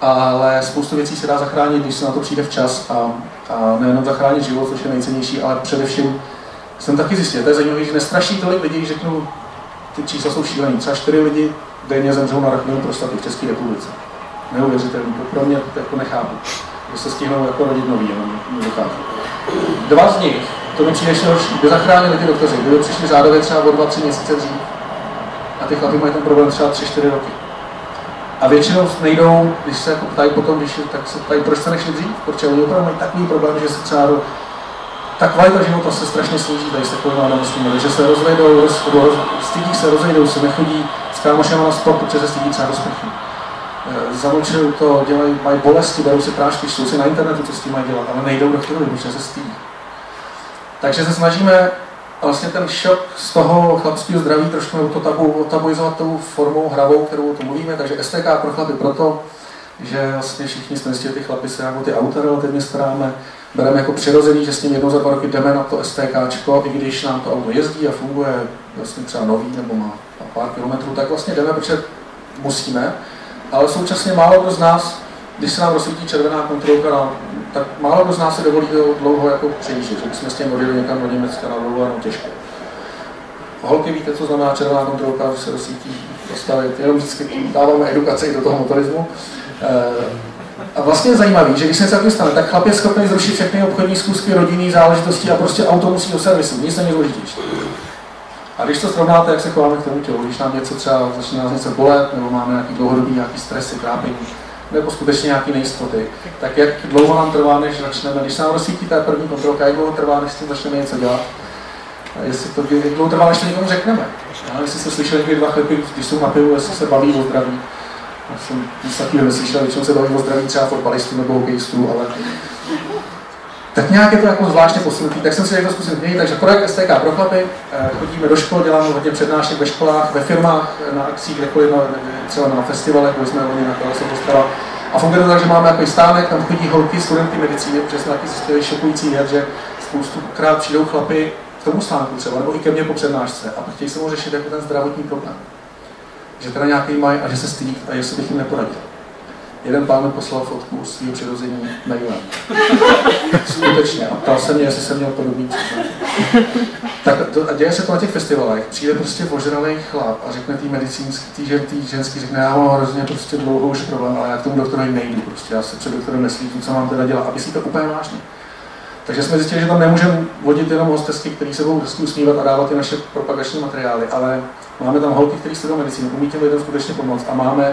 ale spoustu věcí se dá zachránit, když se na to přijde včas a nejenom zachránit život, což je nejcennější, ale především jsem taky zjistil, to je zajímavé, že nestraší tolik lidí, když řeknu, ty čísla jsou šílený. Třeba 4 lidi denně zemřou na rakovinu prostaty v České republice. Neuvěřitelný, to pro mě to jako nechápu, že se stihnou jako rodit nový, jenom nechápu. 2 z nich, to mi přijde ještě horší, by zachránili ty doktoři, kdyby přišli řádově třeba o 2-3 měsíce dřív a ty chlapy mají ten problém třeba 3-4 roky. A většinou nejdou, když se jako ptají potom, tak se ptají, proč se nešli dřív, protože oni opravdu mají takový problém, že se třeba ta kvalita života se strašně sníží, tady se kolik nemocní, že se rozvejdou, stydí se, rozejdou se, nechodí s kámošem na sport, protože se stydí třeba do sprchy. Zamlčují to, dělají, mají bolesti, berou si prášky, jsou si na internetu, co s tím mají dělat, ale nejdou do chirurgů, protože se stydí. Takže se snažíme vlastně ten šok z toho chlapského zdraví trošku tabuizovat tou formou hravou, kterou to mluvíme, takže STK pro chlapy proto, že vlastně všichni jsme ty chlapy se jako ty auta relativně staráme, bereme jako přirozený, že s ním jednou za 2 roky jdeme na to STKčko, i když nám to auto jezdí a funguje vlastně třeba nový nebo má pár kilometrů, tak vlastně jdeme, protože musíme, ale současně málo kdo z nás, když se nám rozsvítí červená kontrolka, tak málo kdo z nás se dovolí dlouho jako přejíždět, že bychom s tím odjeli někam do Německa na dlouho těžko. Holky víte, co znamená červená kontrolka, že se rozsvítí dostavit, jenom vždycky dáváme edukaci i do toho motorismu. A vlastně je zajímavý, že když se něco takový stane, tak chlap je schopný zrušit všechny obchodní schůzky, rodinné záležitosti a prostě auto musí do servisu, nic není důležitější. A když to srovnáte, jak se chováme k tomu tělu, když nám něco třeba začne nás něco bolet, nebo máme nějaký dlouhodobý nějaký stresy, trápení, nebo skutečně nějaké nejistoty, tak jak dlouho nám trvá, než začneme, když se nám rozsvítí ta první kontrolka, jak dlouho trvá, než s tím začneme něco dělat, a jestli to jak dlouho trvá, než to někomu řekneme. A jestli jste slyšeli, když 2 chlapy, když jsou na pivu, jestli se baví o zdraví. Já jsem nic takového neslyšel, většinou se baví o zdraví třeba fotbalistů nebo hokejistů, ale tak nějak je to jako zvláštně posunutý, tak jsem si řekl zkusit měnit, takže projekt STK pro chlapy, chodíme do škol, děláme hodně přednášek ve školách, ve firmách, na akcích, kdekoliv, třeba na festivalech, kde jsme loni na Kalesu Ostrava. A funguje to tak, že máme takový stánek, tam chodí holky, studenty medicíny, protože jsme taky zjistili šokující věc, že spoustukrát přijdou chlapy k tomu stánku třeba, nebo i ke mně po přednášce a chtějí se mu řešit jako ten zdravotní problém. Že teda nějaký mají a že se stydí a jestli bych jim neporadil. Jeden pán mi poslal fotku svého přirození mailem. Skutečně. A ptal se mě, jestli jsem měl podobný případ. A děje se to na těch festivalech. Přijde prostě ožralej chlap a řekne tý medicínský, tý ženský, řekne, já mám hrozně prostě dlouho už problém, ale já k tomu doktorovi nejdu prostě. Já se před doktorem neslížím, co mám teda dělat, aby si to úplně vážně. Takže jsme zjistili, že tam nemůžeme vodit jenom hostesky, které se budou hezky usmívat a dávat ty naše propagační materiály, ale máme tam holky, které studují medicínu, umí těm lidem skutečně pomoct a máme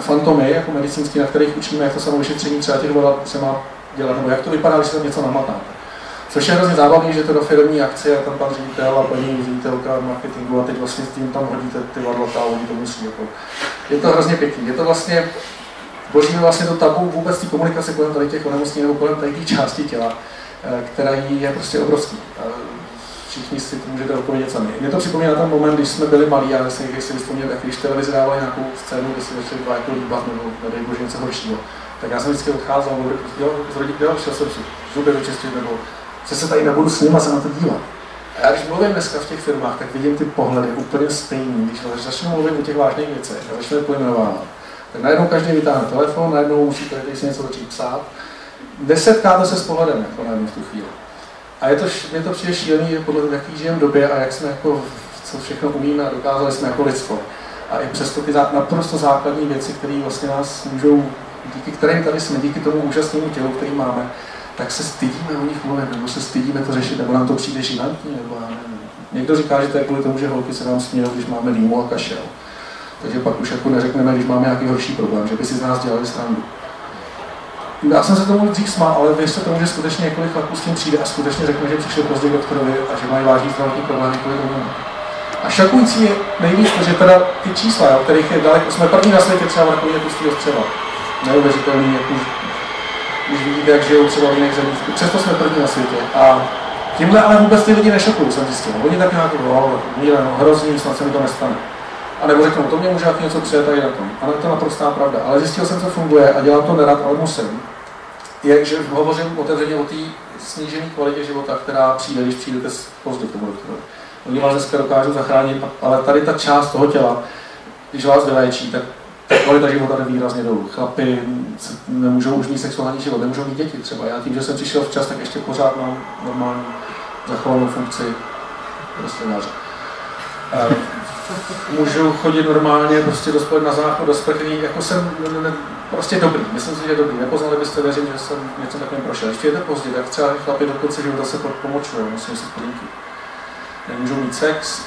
fantomy jako medicínský, na kterých učíme, jak to samo vyšetření třeba těch volat se má dělat, nebo jak to vypadá, když se tam něco namatáte. Což je hrozně zábavný, že to do firemní akce a tam pan ředitel a paní ředitelka marketingu a teď vlastně s tím tam hodíte ty vadlata a oni to musí. Jako. Je to hrozně pěkný. Je to vlastně, boříme vlastně to tabu vůbec té komunikace kolem tady těch onemocnění nebo kolem tady té části těla, která je prostě obrovský. Všichni si to můžete odpovědět sami. Mně to připomíná ten moment, když jsme byli malí, já si nechci vzpomínat, když televizi dávali nějakou scénu, kde se začali dva jako líbat nebo nedej bože něco horšího. Tak já jsem vždycky odcházel, z rodičů šel jsem si zuby dočistit, nebo že se tady nebudu s nima se na to dívat. A já když mluvím dneska v těch firmách, tak vidím ty pohledy úplně stejný. Když začnu mluvit o těch vážných věcech a začnu pojmenovávat, tak najednou každý vytáhne telefon, najednou musí každý si něco začít psát. Nesetkáte se s pohledem jako najednou v tu chvíli. A je to přijde šílený, podle jaký žijeme v době a jak jsme jako, co všechno umíme a dokázali jsme jako lidstvo. a i přesto ty naprosto základní věci, které vlastně nás můžou, díky kterým tady jsme, díky tomu úžasnému tělu, který máme, tak se stydíme o nich mluvit, nebo se stydíme to řešit, nebo nám to přijde žinantní, nebo já nevím. Někdo říká, že to je kvůli tomu, že holky se nám smějou, když máme dýmu a kašel. Takže pak už jako neřekneme, když máme nějaký horší problém, že by si z nás dělali srandu. Já jsem se tomu dřív smál, ale věřte tomu, že skutečně několik chlapů s tím přijde a skutečně řekne, že přišli pozdě k doktorovi a že mají vážný zdravotní problémy kvůli tomu. A šokující je nejvíc, že teda ty čísla, o kterých je daleko, jsme první na světě třeba takový nepustí Ostrava. Neuvěřitelný, jak už vidíte, jak žijou třeba v jiných zemích. Přesto jsme první na světě. A tímhle ale vůbec ty lidi nešokují, jsem zjistil. Oni tak nějak hrozný, snad se mi to nestane. A nebo řeknou, to mě může něco přijet tady na tom. Ale to je naprostá pravda. Ale zjistil jsem, co funguje a dělám to nerad, ale musím. Je, že hovořím otevřeně o té snížené kvalitě života, která přijde, když přijdete pozdě k tomu doktorovi. Oni vás dneska dokážou zachránit, ale tady ta část toho těla, když vás vyléčí, tak ta kvalita života jde výrazně dolů. Chlapi nemůžou už mít sexuální život, nemůžou mít děti třeba. Já tím, že jsem přišel včas, tak ještě pořád mám normální zachovanou funkci. Prostě můžu chodit normálně, prostě dospět na záchod, do sprchy, jako jsem prostě dobrý, myslím si, že dobrý. Nepoznali byste, věřím, že jsem něco takovým prošel. Ještě je to pozdě, tak třeba chlapi do konce života se pomočují, musím si podmínky. Nemůžou mít sex,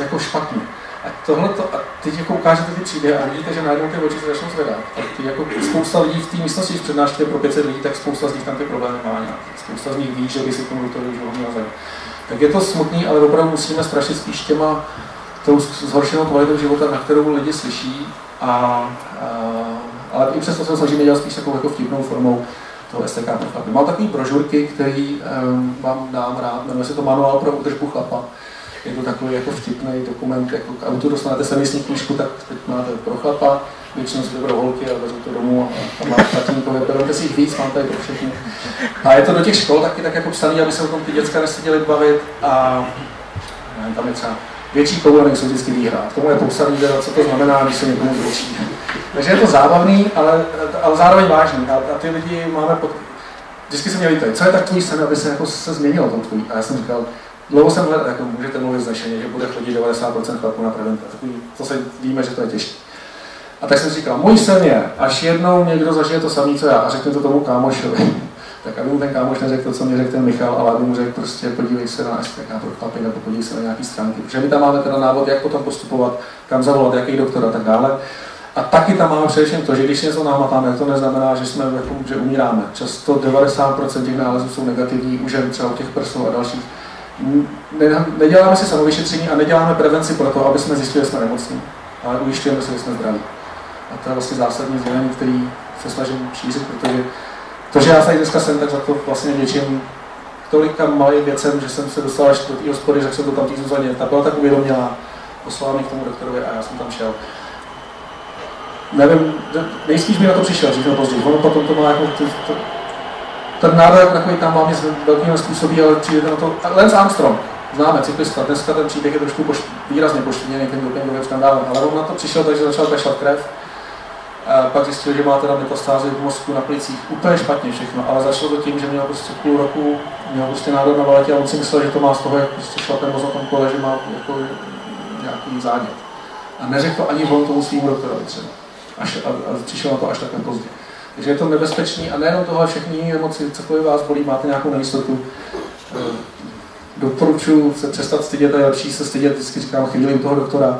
jako špatně. A tohle to, a teď jako ukážete ty třídy a vidíte, že najednou ty oči se začnou zvedat. A ty jako spousta lidí v té místnosti, když přednášíte pro 500 lidí, tak spousta z nich tam ty problémy má nějak. Spousta z nich ví, že by si tomu to vyžil. Tak je to smutný, ale opravdu musíme strašit spíš těma tou zhoršenou kvalitou života, na kterou lidi slyší. Ale i přesto jsem samozřejmě dělal spíš takovou jako vtipnou formou toho STK pro chlapy. Mám takové brožurky, které vám dám rád, jmenuje se to Manuál pro údržbu chlapa. Je to takový jako vtipný dokument, jako k autu dostanete servisní knížku, tak teď máte pro chlapa, většinou si vyberou holky a vezmu to domů a mám tatínkové, berete si jich víc, mám tady pro všechny. A je to do těch škol taky tak jako psaný, aby se o tom ty děcka neseděli bavit a nevím, tam je třeba větší koule, nejsou vždycky výhrát. K tomu je popsaný, co to znamená, když se někomu zvětší. Takže je to zábavný, ale zároveň vážný a ty lidi máme pod... Vždycky se mě vítají, co je tak tvůj sen, aby se jako se změnilo to tvůj. A já jsem říkal, dlouho jsem hledal, jako můžete mluvit znašeně, že bude chodit 90% chlapů na preventaci. To se víme, že to je těžké. A tak jsem říkal, můj sen je, až jednou někdo zažije to samé, co já, a řekne to tomu kámošovi. Tak aby mu ten kámoš neřekl to, co mě řekl ten Michal, ale aby mu řekl prostě podívej se na STK pro chlapy, nebo podívej se na nějaký stránky. Protože my tam máme teda návod, jak potom postupovat, kam zavolat, jaký doktor a tak dále. A taky tam máme především to, že když něco nahmatáme, to neznamená, že jsme že umíráme. Často 90% těch nálezů jsou negativní, už jen třeba u těch prsů a dalších. Neděláme si samovyšetření a neděláme prevenci pro to, aby jsme zjistili, že jsme nemocní, ale ujišťujeme se, že jsme zdraví. A to je vlastně zásadní změny, které se snažím šířit, protože to, že já tady dneska jsem, tak za to vlastně něčím tolika malým věcem, že jsem se dostal až do té hospody, řekl jsem to tam tý Zuzaně, ta byla tak uvědomělá, poslala mě k tomu doktorovi a já jsem tam šel. Nevím, nejspíš mi na to přišel, dřív nebo později, ono potom to má jako ten národ takový tam mám velkým nespůsobí, ale přijde na to. Lance Armstrong, známe cyklista, dneska ten příběh je trošku výrazně poštěněný, ten dopingovým skandálem, ale on na to přišel, takže začal kašlat krev. Pak zjistil, že má teda metastázy v mozku, na plicích, úplně špatně všechno, ale začalo to tím, že měl prostě půl roku, měl prostě nádor na valetě a on si myslel, že to má z toho, jak prostě šlapem moc na tom kole, že má jako nějaký zánět. A neřekl to ani on tomu svým doktorovi třeba. A přišel na to až takhle pozdě. Takže je to nebezpečný a nejenom tohle, všechny nemoci, cokoliv vás bolí, máte nějakou nejistotu. Doporučuji se přestat stydět a je lepší se stydět, vždycky říkám, chvíli toho doktora,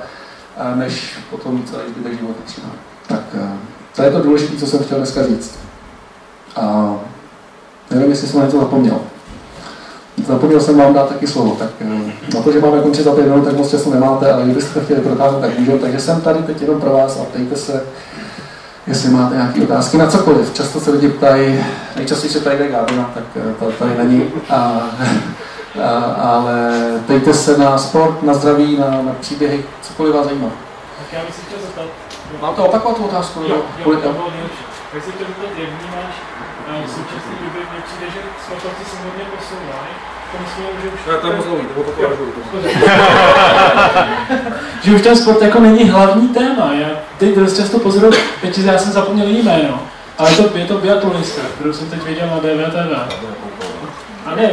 než potom celý zbytek života třeba. Tak to je to důležité, co jsem chtěl dneska říct. A nevím, jestli jsem na něco zapomněl. Zapomněl jsem vám dát taky slovo, tak na to, že máme končit za 5 minut, tak moc času nemáte, ale kdybyste to chtěli protáhnout, tak můžu. Takže jsem tady teď jenom pro vás a ptejte se, jestli máte nějaké otázky na cokoliv. Často se lidi ptají, nejčastěji se tady jde Gábina, tak tady není, ale ptejte se na sport, na zdraví, na příběhy, cokoliv vás zajímá. Tak já bych si chtěl zeptat. Mám to opakovat otázku? Jo, to bylo nejlepší. Tak si chtěl zeptat, jak vnímáš v současné době, mně přijde, že sportovci se hodně posouvají. Že už ten sport jako není hlavní téma. Já teď dost často pozoruju, teď já jsem zapomněl jméno, ale je to biatlonista, kterou jsem teď viděl na DVTV. A ne,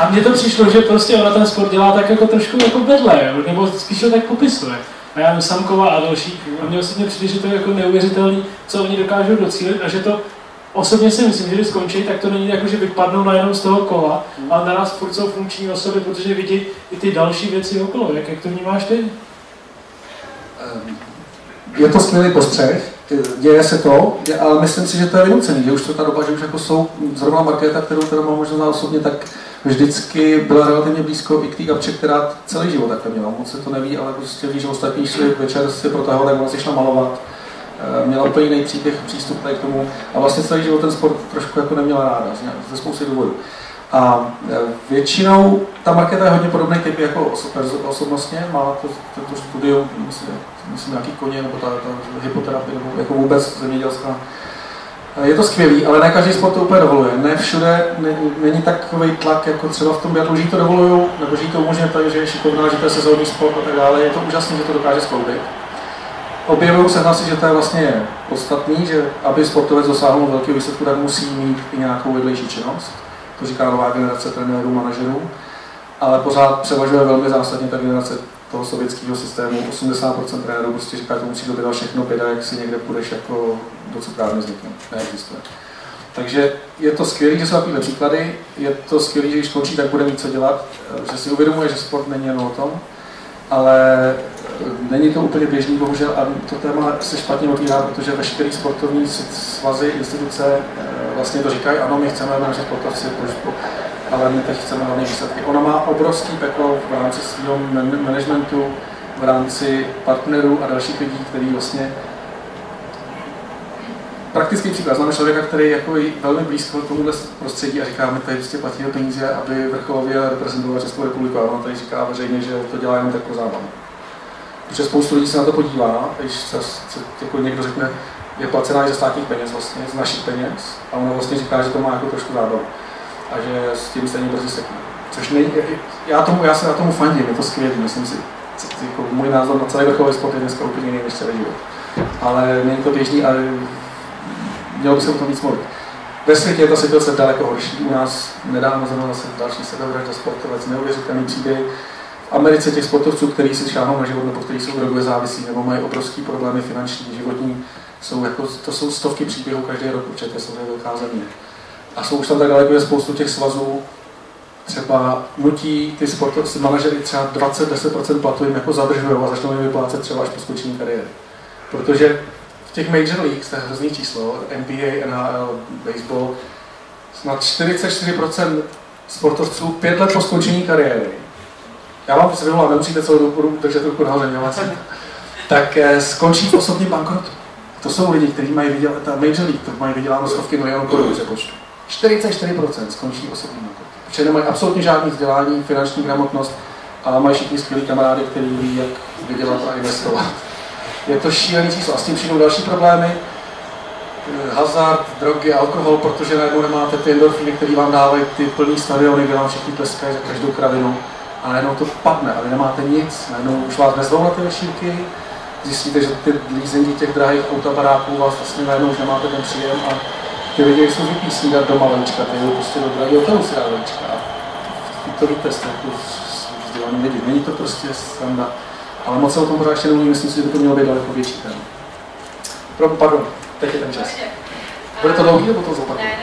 a mně to přišlo, že prostě ona ten sport dělá tak jako trošku jako vedle, nebo spíš tak popisuje. A já Samková a další, a mně osobně přijde, že to je jako neuvěřitelné, co oni dokážou docílit a že to osobně si myslím, že když skončí, tak to není jako, že vypadnou najednou z toho kola, ale na nás furt jsou funkční osoby, protože vidí i ty další věci okolo. Jak to vnímáš ty? Je to skvělý postřeh, děje se to, ale myslím si, že to je vynucený, že už to ta doba, že už jako jsou, zrovna Markéta, kterou teda mám možná osobně, tak vždycky byla relativně blízko i k té Gabče, která celý život takhle měla, moc se to neví, ale prostě ví, že ostatní šli večer si protahovali, ona si šla malovat, měla úplně jiný přístup k tomu a vlastně celý život ten sport trošku jako neměla ráda, ze spousty důvodů. A většinou ta Markéta je hodně podobný typ jako osobnostně, má to studium, myslím nějaký koně, nebo ta hypoterapie, nebo jako vůbec zemědělská. Je to skvělý, ale ne každý sport to úplně dovoluje. Ne všude, není takový tlak, jako třeba v tom biatlonu, že to dovolují, nebo že to umožňuje, že je šikovná, že to je sezónní sport a tak dále. Je to úžasné, že to dokáže skloubit. Objevují se hlasy, že to je vlastně podstatný, že aby sportovec dosáhl velkého výsledku, tak musí mít i nějakou vedlejší činnost. To říká nová generace trenérů, manažerů, ale pořád převažuje velmi zásadně ta generace toho sovětského systému. 80% trenérů prostě říká, že to musí dobývat všechno, běda, jak si někde půjdeš, jako do co právě vznikne, neexistuje. Takže je to skvělé, že jsou takové příklady, je to skvělé, že když končí, tak bude mít co dělat, že si uvědomuje, že sport není jen o tom, ale není to úplně běžný, bohužel, a to téma se špatně otvírá, protože veškeré sportovní svazy, instituce vlastně to říkají, ano, my chceme naše sportovci, ale my teď chceme hlavně výsledky. Ona má obrovský peklo v rámci svého managementu, v rámci partnerů a dalších lidí, který vlastně... Praktický příklad, znám člověka, který je jako velmi blízko tomuhle prostředí a říká, my tady prostě platíme peníze, aby vrcholově reprezentoval Českou republiku, a ona tady říká veřejně, že to dělá jenom tak pro zábavu. Protože spoustu lidí se na to podívá, když se jako někdo řekne, je placená ze státních peněz vlastně, z našich peněz, a ona vlastně říká, že to má jako trošku zábavu a že s tím stejně brzy sekne. Což nej, já se na tomu fandím, je to skvělé, myslím si. Jako můj názor na celý vrcholový sport je dneska úplně jiný než celý život. Ale není to běžný a mělo by se o tom víc mluvit. Ve světě je ta situace daleko horší, u nás nedávno znamená zase další sebevražda sportovec, neuvěřitelný příběh. V Americe těch sportovců, kteří si šáhnou na život, nebo kteří jsou drogově závislí, nebo mají obrovské problémy finanční, životní, jsou jako, to jsou stovky příběhů každý rok, určitě jsou velká země. A jsou už tam tak daleko, je spoustu těch svazů, třeba nutí ty sportovci, manažery třeba 20–10% platu jim jako zadržují a začnou jim vyplácet třeba až po skončení kariéry. Protože v těch Major Leagues, to je hrozný číslo, NBA, NHL, baseball, snad 44% sportovců 5 let po skončení kariéry. Já vám vysvětlím, ale nemusíte celou dobu držet ruku nahoře, tak skončí v osobním bankrotu. To jsou lidi, kteří mají vyděláno, ta Major League, to mají vyděláno stovky milionů korun ze počtu. 44% skončí v osobním bankrotu. Protože nemají absolutně žádné vzdělání, finanční gramotnost, ale mají všichni skvělí kamarády, kteří ví, jak vydělat a investovat. Je to šílený číslo a s tím přijdou další problémy. Hazard, drogy, alkohol, protože najednou nemáte ty endorfiny, které vám dávají ty plný stadiony, kde vám všichni tleskají za každou kravinu. A najednou to padne, ale nemáte nic, najednou už vás nezvou na ty večírky, zjistíte, že ty leasingy těch drahých autobaráků vás vlastně najednou už nemáte ten příjem a ty lidi jsou zvyklí snídat doma vajíčka, ty jdou prostě do drahého hotelu si dát vajíčka. To víte, jste jako vzdělaný lidi, není to prostě standard. Ale moc se o tom pořád ještě nemluvím, myslím si, že by to mělo být daleko větší téma. Pardon, teď je ten čas. Bude to dlouhý, nebo to zopakuju? Ne.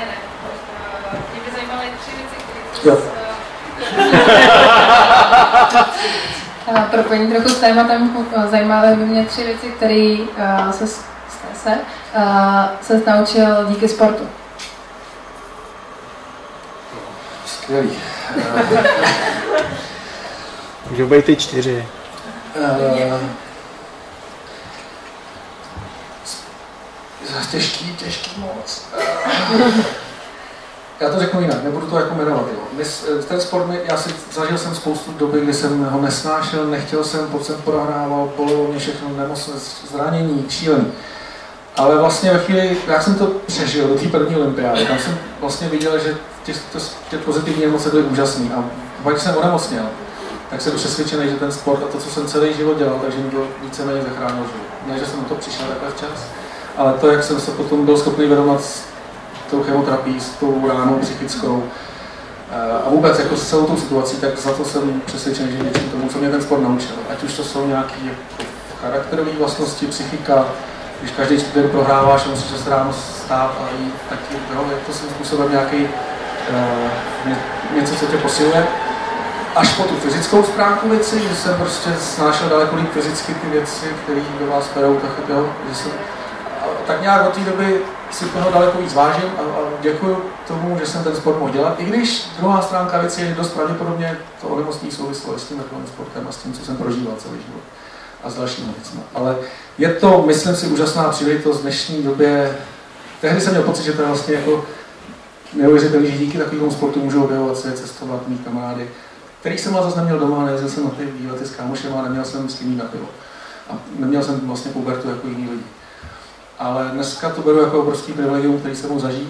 Mě by zajímaly 3 věci, propojení trochu s tématem, zajímavé by mě 3 věci, které se naučil díky sportu. Skvělý. Můžou být ty 4. Těžký moc. Já to řeknu jinak, nebudu to jako jmenovat. Ten sport, zažil jsem spoustu doby, kdy jsem ho nesnášel, nechtěl jsem, pod jsem prohrával, bolelo mě všechno, nemocné, zranění, šílený. Ale vlastně ve chvíli, já jsem to přežil do té první olympiády, tam jsem vlastně viděl, že ty pozitivní emoce byly úžasný. A když jsem onemocněl, tak jsem přesvědčený, že ten sport a to, co jsem celý život dělal, takže mi to víceméně zachránil život. Ne, že jsem na to přišel takhle včas, ale to, jak jsem se potom byl schopný vyrovnat tou chemoterapii, s tou ránou psychickou a vůbec jako s celou tou situací, tak za to jsem přesvědčený, že něčím tomu, co mě ten sport naučil. Ať už to jsou nějaké jako charakterové vlastnosti, psychika, když každý den prohráváš a musíš se ráno stát a jít, tak jo, je to svým způsobem nějaký něco, co tě posiluje. Až po tu fyzickou stránku věci, že jsem prostě snášel daleko líp fyzicky ty věci, které do vás berou, tak jo, že jsem, tak nějak od té doby si toho daleko víc vážím a děkuju tomu, že jsem ten sport mohl dělat, i když druhá stránka věci je dost pravděpodobně to onemocnění souvislo s tím takovým sportem a s tím, co jsem prožíval celý život a s dalšími věcmi. Ale je to, myslím si, úžasná příležitost v dnešní době. Tehdy jsem měl pocit, že to je vlastně jako neuvěřitelný, že díky takovému sportu můžu objevovat se, cestovat, mít kamarády, který jsem ale zase neměl doma, nejezdil jsem na ty výlety s kámošem a neměl jsem s tím na pivo. A neměl jsem vlastně pubertu jako jiní lidi. Ale dneska to beru jako obrovský privilegium, který se mnou zažít.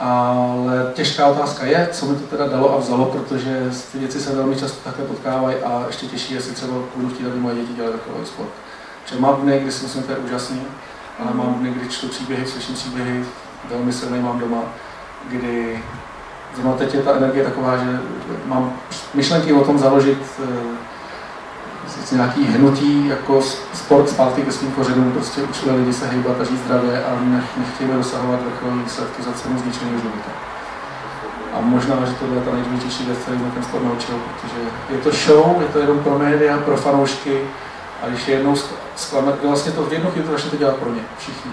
Ale těžká otázka je, co mi to teda dalo a vzalo, protože ty věci se velmi často takhle potkávají a ještě těžší, jestli třeba budu chtít, aby moje děti dělali takový sport. Protože mám dny, kdy si myslím, to je úžasný, ale mám dny, kdy čtu příběhy, slyším příběhy, velmi silný mám doma, kdy zrovna teď je ta energie taková, že mám myšlenky o tom založit nějaký hnutí, jako sport zpátky ke svým kořenům, prostě učili lidi se hýbat a žít zdravě a nechtějme dosahovat vrcholní výsledky za cenu zničeného života. A možná, že tohle je ta nejdůležitější věc, kterou ten sport naučil, protože je to show, je to jenom pro média, pro fanoušky a když je jednou zklamat, vlastně to v jednu chvíli začne to dělat pro ně, všichni,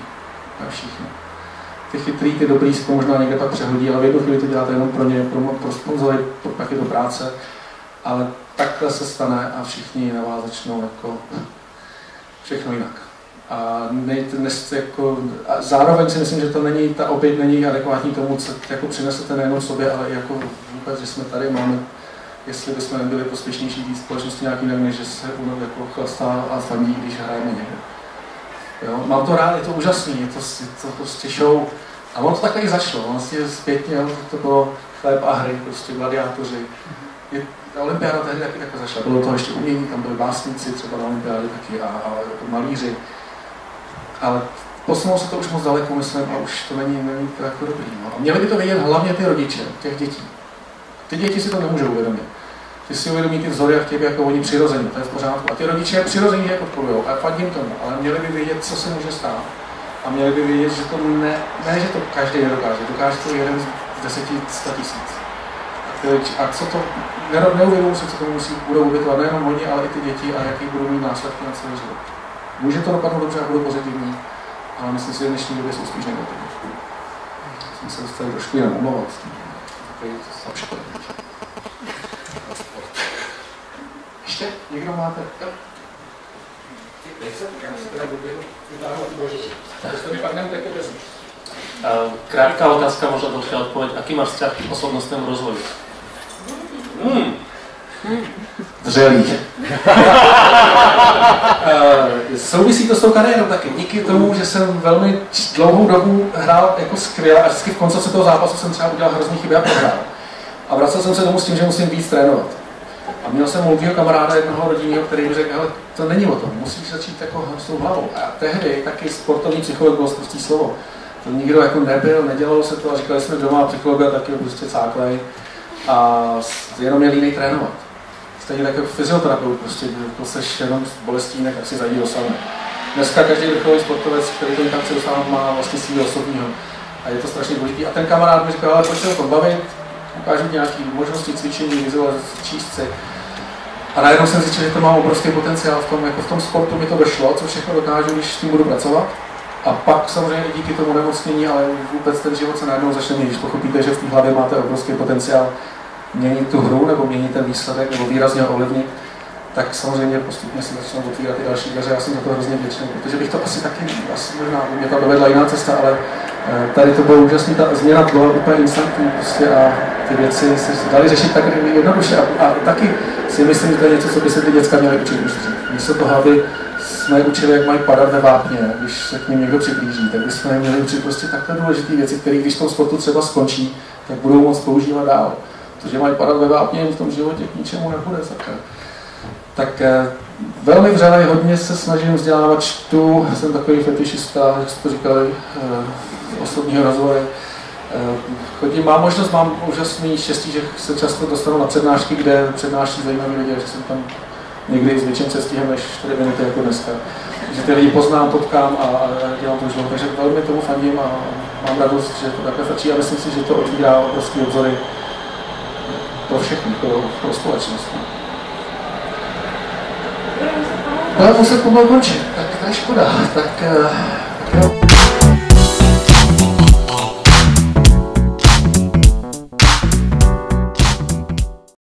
a všichni. Ty chytrý, ty dobrý si to možná někde pak přehodí, ale v jednu chvíli to děláte jenom pro ně, pro sponzory, pak je to práce, ale takhle se stane a všichni na vás začnou jako všechno jinak. A, a zároveň si myslím, že to není, ta oběť není adekvátní tomu, co jako přinesete nejenom sobě, ale i jako vůbec, že jsme tady, máme, jestli bychom nebyli prospěšnější té společnosti nějaký než že se u jako chlastá a faní, když hrajeme někde. Jo? Mám to rád, je to úžasný, je to prostě show. A ono to takhle i začalo, vlastně zpětně, to bylo chléb a hry, prostě gladiátoři. Ta olympiáda tehdy taky takhle začala, bylo to ještě umění, tam byli básníci třeba na olympiády taky a malíři. Ale posunulo se to už moc daleko, myslím, a už to není to jako dobrý. No. A měli by to vědět hlavně ty rodiče, těch dětí. Ty děti si to nemůžou uvědomit. Ty si uvědomí ty vzory a chtějí jako oni přirození, to je v pořádku. A ty rodiče je přirození je podporujou a fakt jim tomu, ale měli by vědět, co se může stát. A měli by vědět, že to ne že to každý dokáže to jeden z 10 000. A co to, neuvědomuji si, co to budou obětovat nejenom oni, ale i ty děti a jaký budou mít následky na celý život. Může to dopadnout dobře a budou pozitivní, ale myslím si, že v dnešní době jsou spíš negativní. Jsem se dostal trošku jenom omlouvat. Ještě? Někdo máte? Krátká otázka, možná dlhšia odpověď. Aký máš vzťah k osobnostnému rozvoji? Zřelý. Souvisí to s tou kariérou taky. Díky tomu, že jsem velmi dlouhou dobu hrál jako skvěle a vždycky v konci toho zápasu jsem třeba udělal hrozný chyby a prohrál. A vracel jsem se domů s tím, že musím víc trénovat. A měl jsem mluvýho kamaráda jednoho rodinného, který mi řekl, hele, to není o tom, musíš začít jako s tou hlavou. A tehdy taky sportovní psycholog bylo prostý slovo. To nikdo jako nebyl, nedělalo se to a říkali jsme doma a psychologa taky prostě cáklej a jenom je línej trénovat. Stejně tak jako fyzioterapeut, prostě to seš jenom z bolestínek, tak si zajdi do sauny. Dneska každý vrcholový sportovec, který to někam chce dosáhnout, má vlastně sílu osobního a je to strašně důležitý. A ten kamarád mi říkal, ale pojď se o tom bavit, ukážu nějaké možnosti cvičení, vizualizace, číst si. A najednou jsem zjistil, že to má obrovský potenciál v tom, jako v tom sportu mi to došlo, co všechno dokážu, když s tím budu pracovat. A pak samozřejmě i díky tomu nemocnění, ale vůbec ten život se najednou začne měnit. Když pochopíte, že v té hlavě máte obrovský potenciál měnit tu hru, nebo měnit ten výsledek, nebo výrazně ovlivnit, tak samozřejmě postupně se začnou otvírat i další dveře. Já jsem za to hrozně vděčný, protože bych to asi taky, asi možná mě tam dovedla jiná cesta, ale tady to bylo úžasné, ta změna byla úplně instantní prostě a ty věci se daly řešit tak jednoduše. A taky si myslím, že to je něco, co by se ty děcka měly učit už dřív. Místo toho, aby jsme učili, jak mají padat ve vápně, když se k nim někdo přiblíží, tak bychom měli učit prostě takhle důležité věci, které když v tom sportu třeba skončí, tak budou moc používat dál. Protože mají padat ve vápně, v tom životě k ničemu nebude sakra. Tak velmi vřelej, hodně se snažím vzdělávat, čtu, jsem takový fetišista, jak jste to říkali, osobního rozvoje. Chodím, mám možnost, mám úžasný štěstí, že se často dostanu na přednášky, kde přednáší zajímavé lidi, že jsem tam někdy s větším se stíhem než 4 minuty jako dneska. Že ty lidi poznám, potkám a dělám to život, takže velmi tomu fandím a mám radost, že to takhle stačí a myslím si, že to otvírá obrovské obzory pro všechny, pro společnost. Budeme muset pomalu končit, tak to je škoda. Tak, jo.